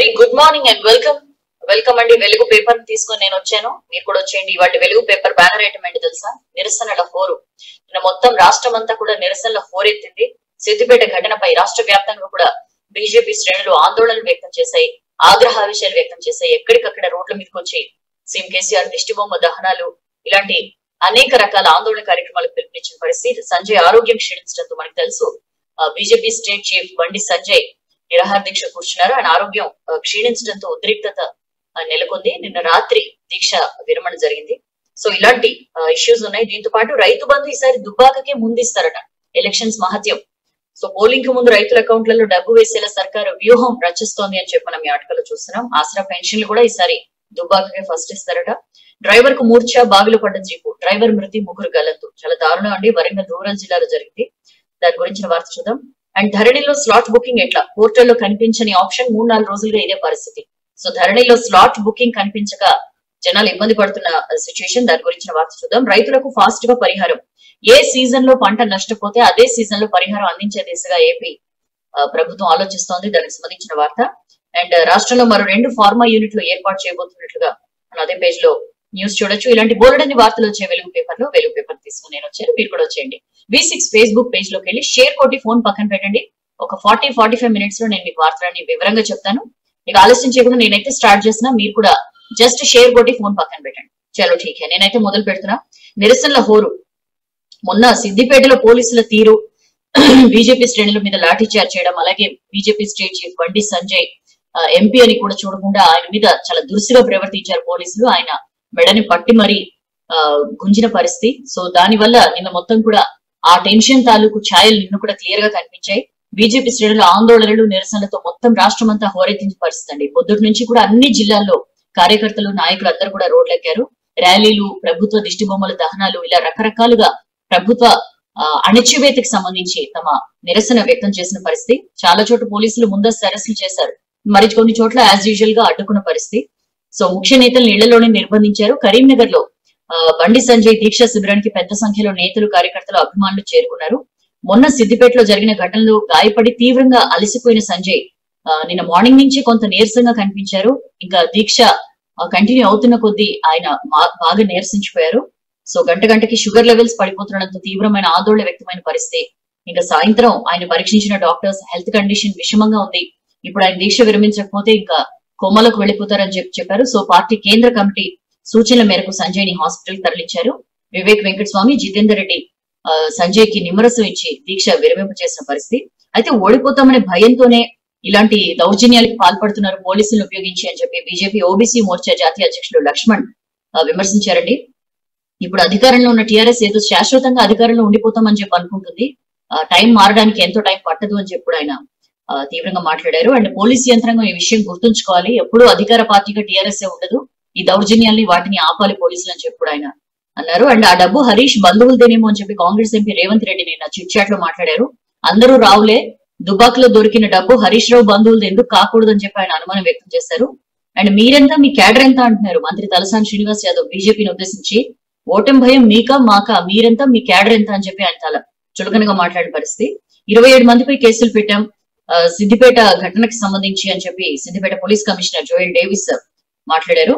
very good morning and welcome and Velugu paper తీసుకొని నేను వచ్చాను మీరు కూడా వచ్చేయండి ఇవాల్టి వెలుగు పేపర్ బ్యానర్ ఐటమ్ అంటే తెలుసా నిరసనల హోరు మన మొత్తం రాష్ట్రమంతా కూడా నిరసనల హోరెత్తింది సిద్దిపేట ఘటనపై రాష్ట్రవ్యాప్తంగా కూడా బీజేపీ శ్రేణులు ఆందోళన వ్యక్తం చేశాయి ఆగ్రహావేశాలు వ్యక్తం చేశాయి ఎక్కడికక్కడ రోడ్ల మీదకి వచ్చి సీఎం కేసీఆర్ దిష్టిబొమ్మ దహనాలు ఇలాంటి అనేక రకాల ఆందోళన కార్యక్రమాలకు పిలుపునిచ్చిన పరిస్థితి సంజయ్ ఆరోగ్యం క్షీణించడంతో మనకు తెలుసు BJP state chief Bandi Sanjay నిరాహార దీక్ష కూర్చున్నారు ఆయన ఆరోగ్యం క్షీణించడంతో ఉద్రిక్తత నెలకొంది నిన్న రాత్రి దీక్ష విరమణ జరిగింది సో ఇలాంటి ఇష్యూస్ ఉన్నాయి దీంతో పాటు రైతు బంధు ఈసారి దుబ్బాకకే ముందిస్తారట ఎలక్షన్స్ మహత్యం సో పోలింగ్ కు ముందు రైతుల అకౌంట్లలో డబ్బు వేసేలా సర్కారు వ్యూహం రచిస్తోంది అని చెప్పి మనం ఈ ఆటకలో చూస్తున్నాం ఆసరా పెన్షన్లు కూడా ఈసారి దుబ్బాకకే ఫస్ట్ ఇస్తారట డ్రైవర్ కు మూర్ఛ బావిలో పడ్డ జీపు డ్రైవర్ మృతి ముగ్గురు గల్లంతు చాలా దారుణం అండి వరంగల్ రూరల్ జిల్లాలో జరిగింది దాని గురించిన వార్త చూద్దాం అండ్ ధరణిలో స్లాట్ బుకింగ్ ఎట్లా పోర్టల్లో కనిపించని ఆప్షన్ 3-4 రోజులుగా ఇదే పరిస్థితి సో ధరణిలో స్లాట్ బుకింగ్ కనిపించక జనాలు ఇబ్బంది పడుతున్న సిచ్యువేషన్ దాని గురించిన వార్త చూద్దాం రైతులకు ఫాస్ట్ గా పరిహారం ఏ సీజన్ లో పంట నష్టపోతే అదే సీజన్ లో పరిహారం అందించే దిశగా ఏపీ ప్రభుత్వం ఆలోచిస్తోంది దానికి సంబంధించిన వార్త అండ్ రాష్ట్రంలో మరో 2 ఫార్మా యూనిట్లు ఏర్పాటు చేయబోతున్నట్లుగా మనం అదే పేజ్ లో న్యూస్ చూడొచ్చు ఇలాంటి బోలెడన్ని వార్తలు వచ్చే వెలుగు పేపర్ తీసుకుని నేను వచ్చాను మీరు కూడా వచ్చేయండి V6 ఫేస్బుక్ పేజ్ లోకి వెళ్ళి షేర్ కొట్టి ఫోన్ పక్కన పెట్టండి ఒక 40-45 మినిట్స్ లో నేను మీకు వార్తలన్నీ వివరంగా చెప్తాను మీకు ఆలస్యం చేయకుండా నేనైతే స్టార్ట్ చేసినా మీరు కూడా జస్ట్ షేర్ కొట్టి ఫోన్ పక్కన పెట్టండి చలో ఠీకే నేనైతే మొదలు పెడుతున్నా నిరసనల హోరు మొన్న సిద్దిపేటలో పోలీసుల తీరు బీజేపీ శ్రేణుల మీద లాఠీ చార్జ్ చేయడం అలాగే BJP state chief Bandi Sanjay MP అని కూడా చూడకుండా ఆయన మీద చాలా దురుసుగా ప్రవర్తించారు పోలీసులు ఆయన మెడని పట్టి మరీ గుంజిన పరిస్థితి సో దానివల్ల నిన్న మొత్తం కూడా ఆ టెన్షన్ తాలూకు ఛాయలు నిన్న కూడా క్లియర్ గా కనిపించాయి బీజేపీ శ్రేణుల ఆందోళనలు నిరసనలతో మొత్తం రాష్ట్రం అంతా హోరెత్తించిన పరిస్థితి అండి పొద్దుటి నుంచి కూడా అన్ని జిల్లాల్లో కార్యకర్తలు నాయకులు అందరూ కూడా రోడ్లెక్కారు ర్యాలీలు ప్రభుత్వ దిష్టిబొమ్మల దహనాలు ఇలా రకరకాలుగా ప్రభుత్వ అణచివేతకు సంబంధించి తమ నిరసన వ్యక్తం చేసిన పరిస్థితి చాలా చోట్ల పోలీసులు ముందస్తు అరెస్టులు చేశారు మరి కొన్ని చోట్ల యాజ్ యూజువల్ గా అడ్డుకున్న పరిస్థితి సో ముఖ్య నేతలు నీళ్లలోనే నిర్బంధించారు కరీంనగర్ లో బండి సంజయ్ దీక్ష శిబిరానికి పెద్ద సంఖ్యలో నేతలు కార్యకర్తలు అభిమానులు చేరుకున్నారు మొన్న సిద్దిపేటలో జరిగిన ఘటనలు గాయపడి తీవ్రంగా అలసిపోయిన సంజయ్ నిన్న మార్నింగ్ నుంచి కొంత నీరసంగా కనిపించారు ఇంకా దీక్ష కంటిన్యూ అవుతున్న కొద్దీ ఆయన బాగా నీరసించిపోయారు సో గంటకి షుగర్ లెవెల్స్ పడిపోతుండడంతో తీవ్రమైన ఆందోళన వ్యక్తమైన పరిస్థితి ఇంకా సాయంత్రం ఆయన పరీక్షించిన డాక్టర్స్ హెల్త్ కండిషన్ విషమంగా ఉంది ఇప్పుడు ఆయన దీక్ష విరమించకపోతే ఇంకా కోమలకు వెళ్లిపోతారని చెప్పారు సో పార్టీ కేంద్ర కమిటీ సూచనల మేరకు సంజయ్ ని హాస్పిటల్ తరలించారు వివేక్ వెంకటస్వామి జితేందర్ రెడ్డి సంజయ్ కి నిమ్మరసం ఇచ్చి దీక్ష విరమింప చేసిన పరిస్థితి అయితే ఓడిపోతామనే భయంతోనే ఇలాంటి దౌర్జన్యాలకు పాల్పడుతున్నారు పోలీసులను ఉపయోగించి అని చెప్పి బీజేపీ ఓబీసీ మోర్చా జాతీయ అధ్యక్షులు లక్ష్మణ్ విమర్శించారండి ఇప్పుడు అధికారంలో ఉన్న టీఆర్ఎస్ ఏదో శాశ్వతంగా అధికారంలో ఉండిపోతామని చెప్పి అనుకుంటుంది టైం మారడానికి ఎంతో టైం పట్టదు అని చెప్పి ఆయన తీవ్రంగా మాట్లాడారు అండ్ పోలీసు యంత్రాంగం ఈ విషయం గుర్తుంచుకోవాలి ఎప్పుడూ అధికార పార్టీగా టీఆర్ఎస్ ఉండదు ఈ దౌర్జన్యాల్ని వాటిని ఆపాలి పోలీసులు అని చెప్పి ఆయన అన్నారు అండ్ ఆ డబ్బు హరీష్ బంధువులదేనేమో అని చెప్పి కాంగ్రెస్ ఎంపీ రేవంత్ రెడ్డి నిన్న చిట్ చాట్ లో మాట్లాడారు అందరూ రావులే దుబాక్లో దొరికిన డబ్బు హరీష్ రావు బంధువులది ఎందుకు కాకూడదు అని చెప్పి ఆయన అనుమానం వ్యక్తం చేశారు అండ్ మీరెంత మీ క్యాడర్ ఎంత అంటున్నారు మంత్రి తలసాని శ్రీనివాస్ యాదవ్ బీజేపీని ఉద్దేశించి ఓటం భయం మీకా మాకా మీరెంత మీ క్యాడర్ ఎంత అని చెప్పి ఆయన చాలా చులకనగా మాట్లాడిన పరిస్థితి 27 మందిపై కేసులు పెట్టాం సిద్దిపేట ఘటనకి సంబంధించి అని చెప్పి Siddipet police commissioner Joel Davis మాట్లాడారు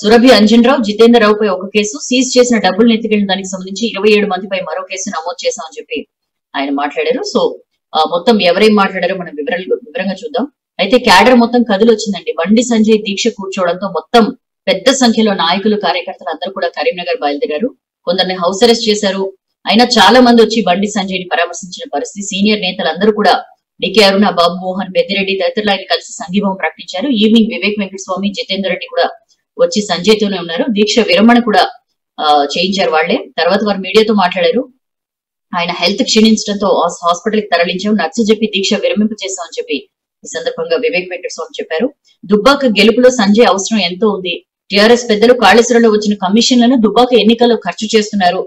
సురభి అంజన్ రావు జితేందర్ రావుపై ఒక కేసు సీజ్ చేసిన డబ్బులు ఎత్తుకెళ్లిన దానికి సంబంధించి 27 మందిపై మరో కేసు నమోదు చేశామని చెప్పి ఆయన మాట్లాడారు సో మొత్తం ఎవరేం మాట్లాడారో మనం వివరంగా చూద్దాం అయితే క్యాడర్ మొత్తం కదిలి వచ్చిందండి బండి సంజయ్ దీక్ష కూర్చోవడంతో మొత్తం పెద్ద సంఖ్యలో నాయకులు కార్యకర్తలు అందరూ కూడా కరీంనగర్ బయలుదేరారు కొందరిని హౌస్ అరెస్ట్ చేశారు అయినా చాలా మంది వచ్చి బండి సంజయ్ ని పరామర్శించిన పరిస్థితి సీనియర్ నేతలందరూ కూడా డికే అరుణ బాబు మోహన్ పెద్దిరెడ్డి తదితరులు ఆయన కలిసి సంఘీభావం ప్రకటించారు ఈవినింగ్ వివేక్ వెంకటస్వామి జితేందర్ రెడ్డి కూడా వచ్చి సంజయ్ తోనే ఉన్నారు దీక్ష విరమణ కూడా చేయించారు వాళ్లే తర్వాత వారు మీడియాతో మాట్లాడారు ఆయన హెల్త్ క్షీణించడంతో హాస్పిటల్ కి తరలించాం నచ్చ చెప్పి దీక్ష విరమింప చేశామని చెప్పి ఈ సందర్భంగా వివేక్ వెంకటస్వామి చెప్పారు దుబ్బాక గెలుపులో సంజయ్ అవసరం ఎంతో ఉంది టీఆర్ఎస్ పెద్దలు కాళేశ్వరంలో వచ్చిన కమిషన్లను దుబ్బాక ఎన్నికల్లో ఖర్చు చేస్తున్నారు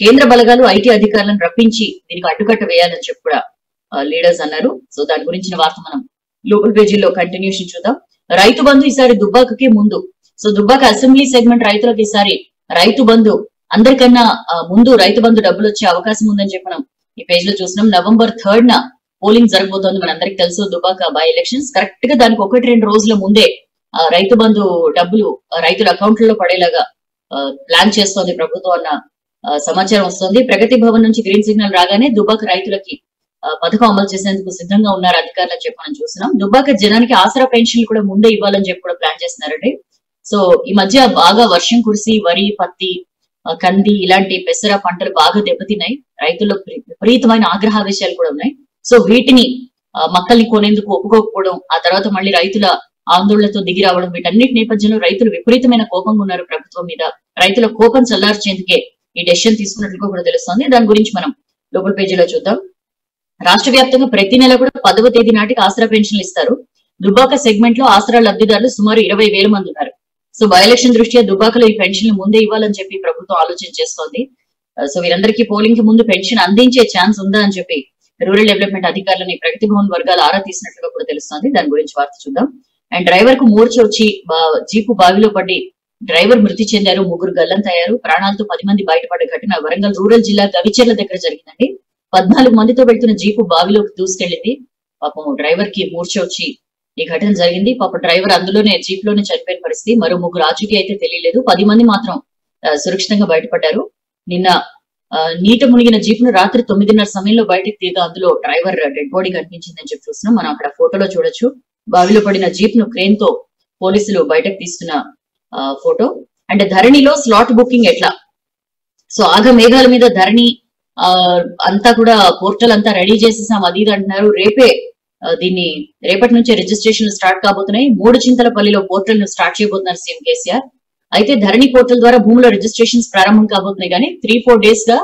కేంద్ర బలగాలు ఐటీ అధికారులను రప్పించి దీనికి అడ్డుకట్ట వేయాలని చెప్పి కూడా లీడర్స్ అన్నారు సో దాని గురించిన వార్త మనం లోకల్ పేజీలో కంటిన్యూషన్ చూద్దాం రైతు బంధు ఈసారి దుబ్బాకకే ముందు సో దుబ్బాక అసెంబ్లీ సెగ్మెంట్ రైతులకు ఈసారి రైతు బంధు అందరికన్నా ముందు రైతు బంధు డబ్బులు వచ్చే అవకాశం ఉందని చెప్పి మనం ఈ పేజ్ లో చూసినాం November 3rd పోలింగ్ జరగబోతోంది మనందరికి తెలుసు దుబాక బై ఎలక్షన్స్. కరెక్ట్ గా దానికి ఒకటి రెండు రోజుల ముందే రైతు బంధు డబ్బులు రైతుల అకౌంట్లలో పడేలాగా ప్లాన్ చేస్తోంది ప్రభుత్వం అన్న సమాచారం వస్తుంది. ప్రగతి భవన్ నుంచి గ్రీన్ సిగ్నల్ రాగానే దుబాక రైతులకి పథకం అమలు చేసేందుకు సిద్ధంగా ఉన్నారు అధికారులని చెప్పి మనం చూస్తున్నాం. దుబాక జనానికి ఆసరా పెన్షన్లు కూడా ముందే ఇవ్వాలని చెప్పి కూడా ప్లాన్ చేస్తున్నారండి. సో ఈ మధ్య బాగా వర్షం కురిసి వరి, పత్తి, కంది ఇలాంటి పెసర పంటలు బాగా దెబ్బతిన్నాయి. రైతుల్లో విపరీతమైన ఆగ్రహావేశాలు కూడా ఉన్నాయి. సో వీటిని మక్కల్ని కొనేందుకు ఒప్పుకోకపోవడం, ఆ తర్వాత మళ్ళీ రైతుల ఆందోళనతో దిగి రావడం, వీటన్నిటి నేపథ్యంలో రైతులు విపరీతమైన కోపంగా ఉన్నారు ప్రభుత్వం మీద. రైతుల కోపం చల్లార్చేందుకే ఈ డెసిషన్ తీసుకున్నట్లు కూడా తెలుస్తోంది. దాని గురించి మనం లోపల పేజీలో చూద్దాం. రాష్ట్ర వ్యాప్తంగా ప్రతి నెల కూడా 10వ తేదీ నాటికి ఆసరా పెన్షన్లు ఇస్తారు. దుబాక సెగ్మెంట్ లో ఆసరా లబ్ధిదారులు సుమారు 20,000 మంది ఉన్నారు. సో బై ఎలక్షన్ దృష్ట్యా దుబాకలో ఈ పెన్షన్లు ముందే ఇవ్వాలని చెప్పి ప్రభుత్వం ఆలోచన చేస్తోంది. సో వీరందరికీ పోలింగ్ కి ముందు పెన్షన్ అందించే ఛాన్స్ ఉందా అని చెప్పి రూరల్ డెవలప్మెంట్ అధికారులని ప్రగతి భవన్ వర్గాలు ఆరా తీసినట్లుగా కూడా తెలుస్తోంది. దాని గురించి వార్త చూద్దాం. అండ్ డ్రైవర్ కు మూర్చ వచ్చి జీపు బావిలో పడి డ్రైవర్ మృతి చెందారు. 3 గల్లంతయ్యారు. ప్రాణాలతో 10 మంది బయటపడే ఘటన వరంగల్ రూరల్ జిల్లా గవిచెర్ల దగ్గర జరిగిందండి. 14 మందితో వెళ్తున్న జీపు బావిలోకి దూసుకెళ్లింది. పాపం డ్రైవర్ కి మూర్చ వచ్చి ఈ ఘటన జరిగింది. పాపం డ్రైవర్ అందులోనే జీప్ లోనే చనిపోయిన పరిస్థితి. మరో 3 రాజుకి అయితే తెలియలేదు. 10 మంది మాత్రం సురక్షితంగా బయటపడ్డారు. నిన్న నీట మునిగిన జీపును రాత్రి 9:30 సమయంలో బయటకు తీగా అందులో డ్రైవర్ డెడ్ బాడీ కనిపించిందని చెప్పి చూస్తున్నాం. మనం అక్కడ ఫోటోలో చూడొచ్చు. బావిలో పడిన జీప్ ను క్రేన్ తో పోలీసులు బయటకు తీస్తున్న ఫోటో. అండ్ ధరణిలో స్లాట్ బుకింగ్ ఎట్లా? సో ఆగమేఘాల మీద ధరణి అంతా కూడా పోర్టల్ అంతా రెడీ చేసేసాం అది ఇది అంటున్నారు. రేపటి నుంచే రిజిస్ట్రేషన్ స్టార్ట్ కాబోతున్నాయి. 3 చింతలపల్లిలో పోర్టల్ ను స్టార్ట్ చేయబోతున్నారు సీఎం కేసీఆర్. అయితే ధరణి పోర్టల్ ద్వారా భూముల రిజిస్ట్రేషన్స్ ప్రారంభం కాబోతున్నాయి. కానీ 3-4 days గా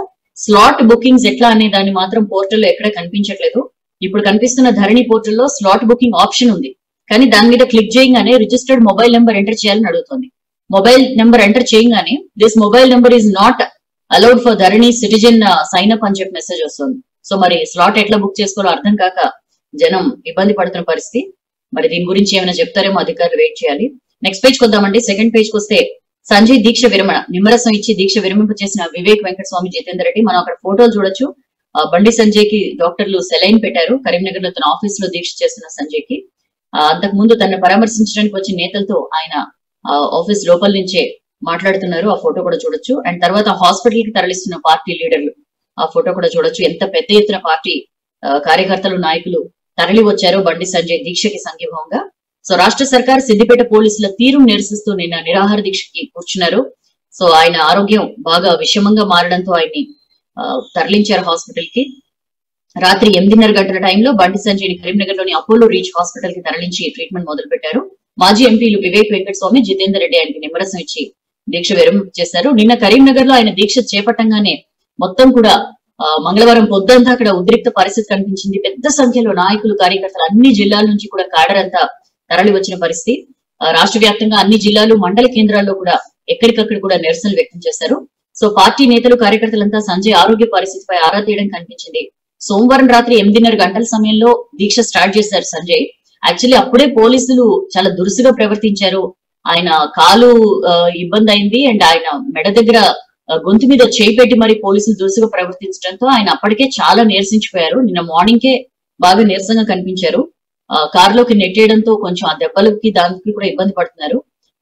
స్లాట్ బుకింగ్స్ ఎట్లా అనే దాన్ని మాత్రం పోర్టల్లో ఎక్కడ కనిపించట్లేదు. ఇప్పుడు కనిపిస్తున్న ధరణి పోర్టల్లో స్లాట్ బుకింగ్ ఆప్షన్ ఉంది. కానీ దాని మీద క్లిక్ చేయగానే రిజిస్టర్డ్ మొబైల్ నెంబర్ ఎంటర్ చేయాలని అడుగుతుంది. మొబైల్ నెంబర్ ఎంటర్ చేయగానే this mobile number is not allowed for Dharani citizen sign up అని చెప్పి మెసేజ్ వస్తుంది. సో మరి స్లాట్ ఎట్లా బుక్ చేసుకోవాలో అర్థం కాక జనం ఇబ్బంది పడుతున్న పరిస్థితి. మరి దీని గురించి ఏమైనా చెప్తారేమో అధికారులు, వెయిట్ చేయాలి. నెక్స్ట్ పేజ్ కొద్దామండి. సెకండ్ పేజ్ వస్తే సంజయ్ దీక్ష విరమణ, నిమ్మరసం ఇచ్చి దీక్ష విరమింపు చేసిన వివేక్ వెంకటస్వామి, జితేందర్ రెడ్డి. మనం అక్కడ ఫోటోలు చూడొచ్చు. బండి సంజయ్ కి డాక్టర్లు సెలైన్ పెట్టారు. కరీంనగర్ లో తన ఆఫీస్ లో దీక్ష చేస్తున్న సంజయ్ కి అంతకు ముందు తనను పరామర్శించడానికి వచ్చిన నేతలతో ఆయన ఆఫీస్ లోపల నుంచే మాట్లాడుతున్నారు. ఆ ఫోటో కూడా చూడొచ్చు. అండ్ తర్వాత హాస్పిటల్ కి తరలిస్తున్న పార్టీ లీడర్లు ఆ ఫోటో కూడా చూడొచ్చు. ఎంత పెద్ద ఎత్తున పార్టీ కార్యకర్తలు, నాయకులు తరలి వచ్చారు బండి సంజయ్ దీక్షకి సంఘీభావంగా. సో రాష్ట్ర సర్కార్ సిద్దిపేట పోలీసుల తీరును నిరసిస్తూ నిన్న నిరాహార దీక్షకి కూర్చున్నారు. సో ఆయన ఆరోగ్యం బాగా విషమంగా మారడంతో ఆయన్ని తరలించారు హాస్పిటల్ కి. రాత్రి 8:30 గంటల టైంలో బండి సంజయ్ని కరీంనగర్ లోని అపోలో రీచ్ హాస్పిటల్ కి తరలించి ట్రీట్మెంట్ మొదలు పెట్టారు. మాజీ ఎంపీలు వివేక్ వెంకటస్వామి, జితేందర్ రెడ్డి ఆయనకి నిమ్మరసం ఇచ్చి దీక్ష విరమింపు చేశారు. నిన్న కరీంనగర్ లో ఆయన దీక్ష చేపట్టంగానే మొత్తం కూడా మంగళవారం పొద్దంతా అక్కడ ఉద్రిక్త పరిస్థితి కనిపించింది. పెద్ద సంఖ్యలో నాయకులు, కార్యకర్తలు అన్ని జిల్లాల నుంచి కూడా క్యాడర్ అంతా తరలి వచ్చిన పరిస్థితి. రాష్ట్ర వ్యాప్తంగా అన్ని జిల్లాలు, మండల కేంద్రాల్లో కూడా ఎక్కడికక్కడ కూడా నిరసనలు వ్యక్తం చేశారు. సో పార్టీ నేతలు, కార్యకర్తలంతా సంజయ్ ఆరోగ్య పరిస్థితిపై ఆరా తీయడం కనిపించింది. సోమవారం రాత్రి 8:30 గంటల సమయంలో దీక్ష స్టార్ట్ చేశారు సంజయ్. యాక్చువల్లీ అప్పుడే పోలీసులు చాలా దురుసుగా ప్రవర్తించారు. ఆయన కాలు ఇబ్బంది అయింది. అండ్ ఆయన మెడ దగ్గర గొంతు మీద చేయి పెట్టి మరి పోలీసులు దురుసుగా ప్రవర్తించడంతో ఆయన అప్పటికే చాలా నీరసించిపోయారు. నిన్న మార్నింగ్ కే బాగా నీరసంగా కనిపించారు. కారులోకి నెట్టేయడంతో కొంచెం ఆ దెబ్బలకి దానికి కూడా ఇబ్బంది పడుతున్నారు.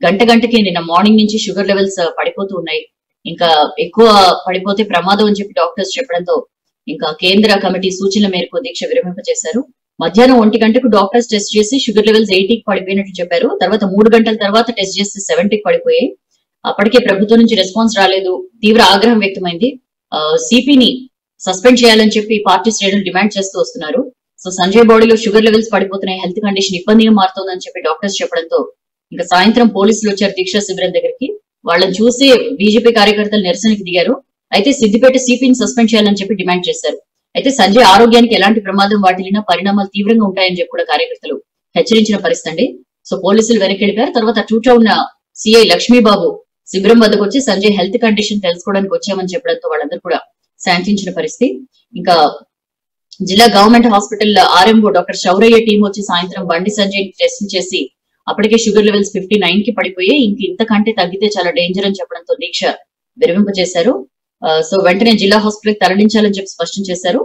గంటకి నిన్న మార్నింగ్ నుంచి షుగర్ లెవెల్స్ పడిపోతూ ఉన్నాయి. ఇంకా ఎక్కువ పడిపోతే ప్రమాదం అని చెప్పి డాక్టర్స్ చెప్పడంతో ఇంకా కేంద్ర కమిటీ సూచనల మేరకు దీక్ష విరమింప చేశారు. మధ్యాహ్నం 1 గంటకు డాక్టర్స్ టెస్ట్ చేసి షుగర్ లెవెల్స్ 80కి పడిపోయినట్లు చెప్పారు. తర్వాత 3 గంటల తర్వాత టెస్ట్ చేస్తే 70కి పడిపోయాయి. అప్పటికే ప్రభుత్వం నుంచి రెస్పాన్స్ రాలేదు. తీవ్ర ఆగ్రహం వ్యక్తమైంది. సిపిని సస్పెండ్ చేయాలని చెప్పి పార్టీ శ్రేణులు డిమాండ్ చేస్తూ వస్తున్నారు. సో సంజయ్ బాడీలో షుగర్ లెవెల్స్ పడిపోతున్నాయి, హెల్త్ కండిషన్ ఇబ్బందిగా మారుతోందని చెప్పి డాక్టర్స్ చెప్పడంతో ఇంకా సాయంత్రం పోలీసులు వచ్చారు దీక్షా శిబిరం దగ్గరికి. వాళ్ళని చూసి బీజేపీ కార్యకర్తలు నిరసనకి దిగారు. అయితే సిద్దిపేట సిపిని సస్పెండ్ చేయాలని చెప్పి డిమాండ్ చేశారు. అయితే సంజయ్ ఆరోగ్యానికి ఎలాంటి ప్రమాదం వాటిల్లినా పరిణామాలు తీవ్రంగా ఉంటాయని చెప్పి కూడా కార్యకర్తలు హెచ్చరించిన పరిస్థితి అండి. సో పోలీసులు వెనక్కి వెళ్ళిపోయారు. తర్వాత టూటా ఉన్న సిఐ లక్ష్మీబాబు శిబిరం వద్దకు వచ్చి సంజయ్ హెల్త్ కండిషన్ తెలుసుకోవడానికి వచ్చామని చెప్పడంతో వాళ్ళందరూ కూడా శాంతించిన పరిస్థితి. ఇంకా జిల్లా government hospital RMO doctor Souraiah team వచ్చి సాయంత్రం బండి సంజయ్ టెస్ట్ చేసి అప్పటికే షుగర్ లెవెల్స్ 59కి పడిపోయి ఇంతకంటే తగ్గితే చాలా డేంజర్ అని చెప్పడంతో దీక్ష విరమింప చేశారు. సో వెంటనే జిల్లా హాస్పిటల్కి తరలించాలని చెప్పి స్పష్టం చేశారు.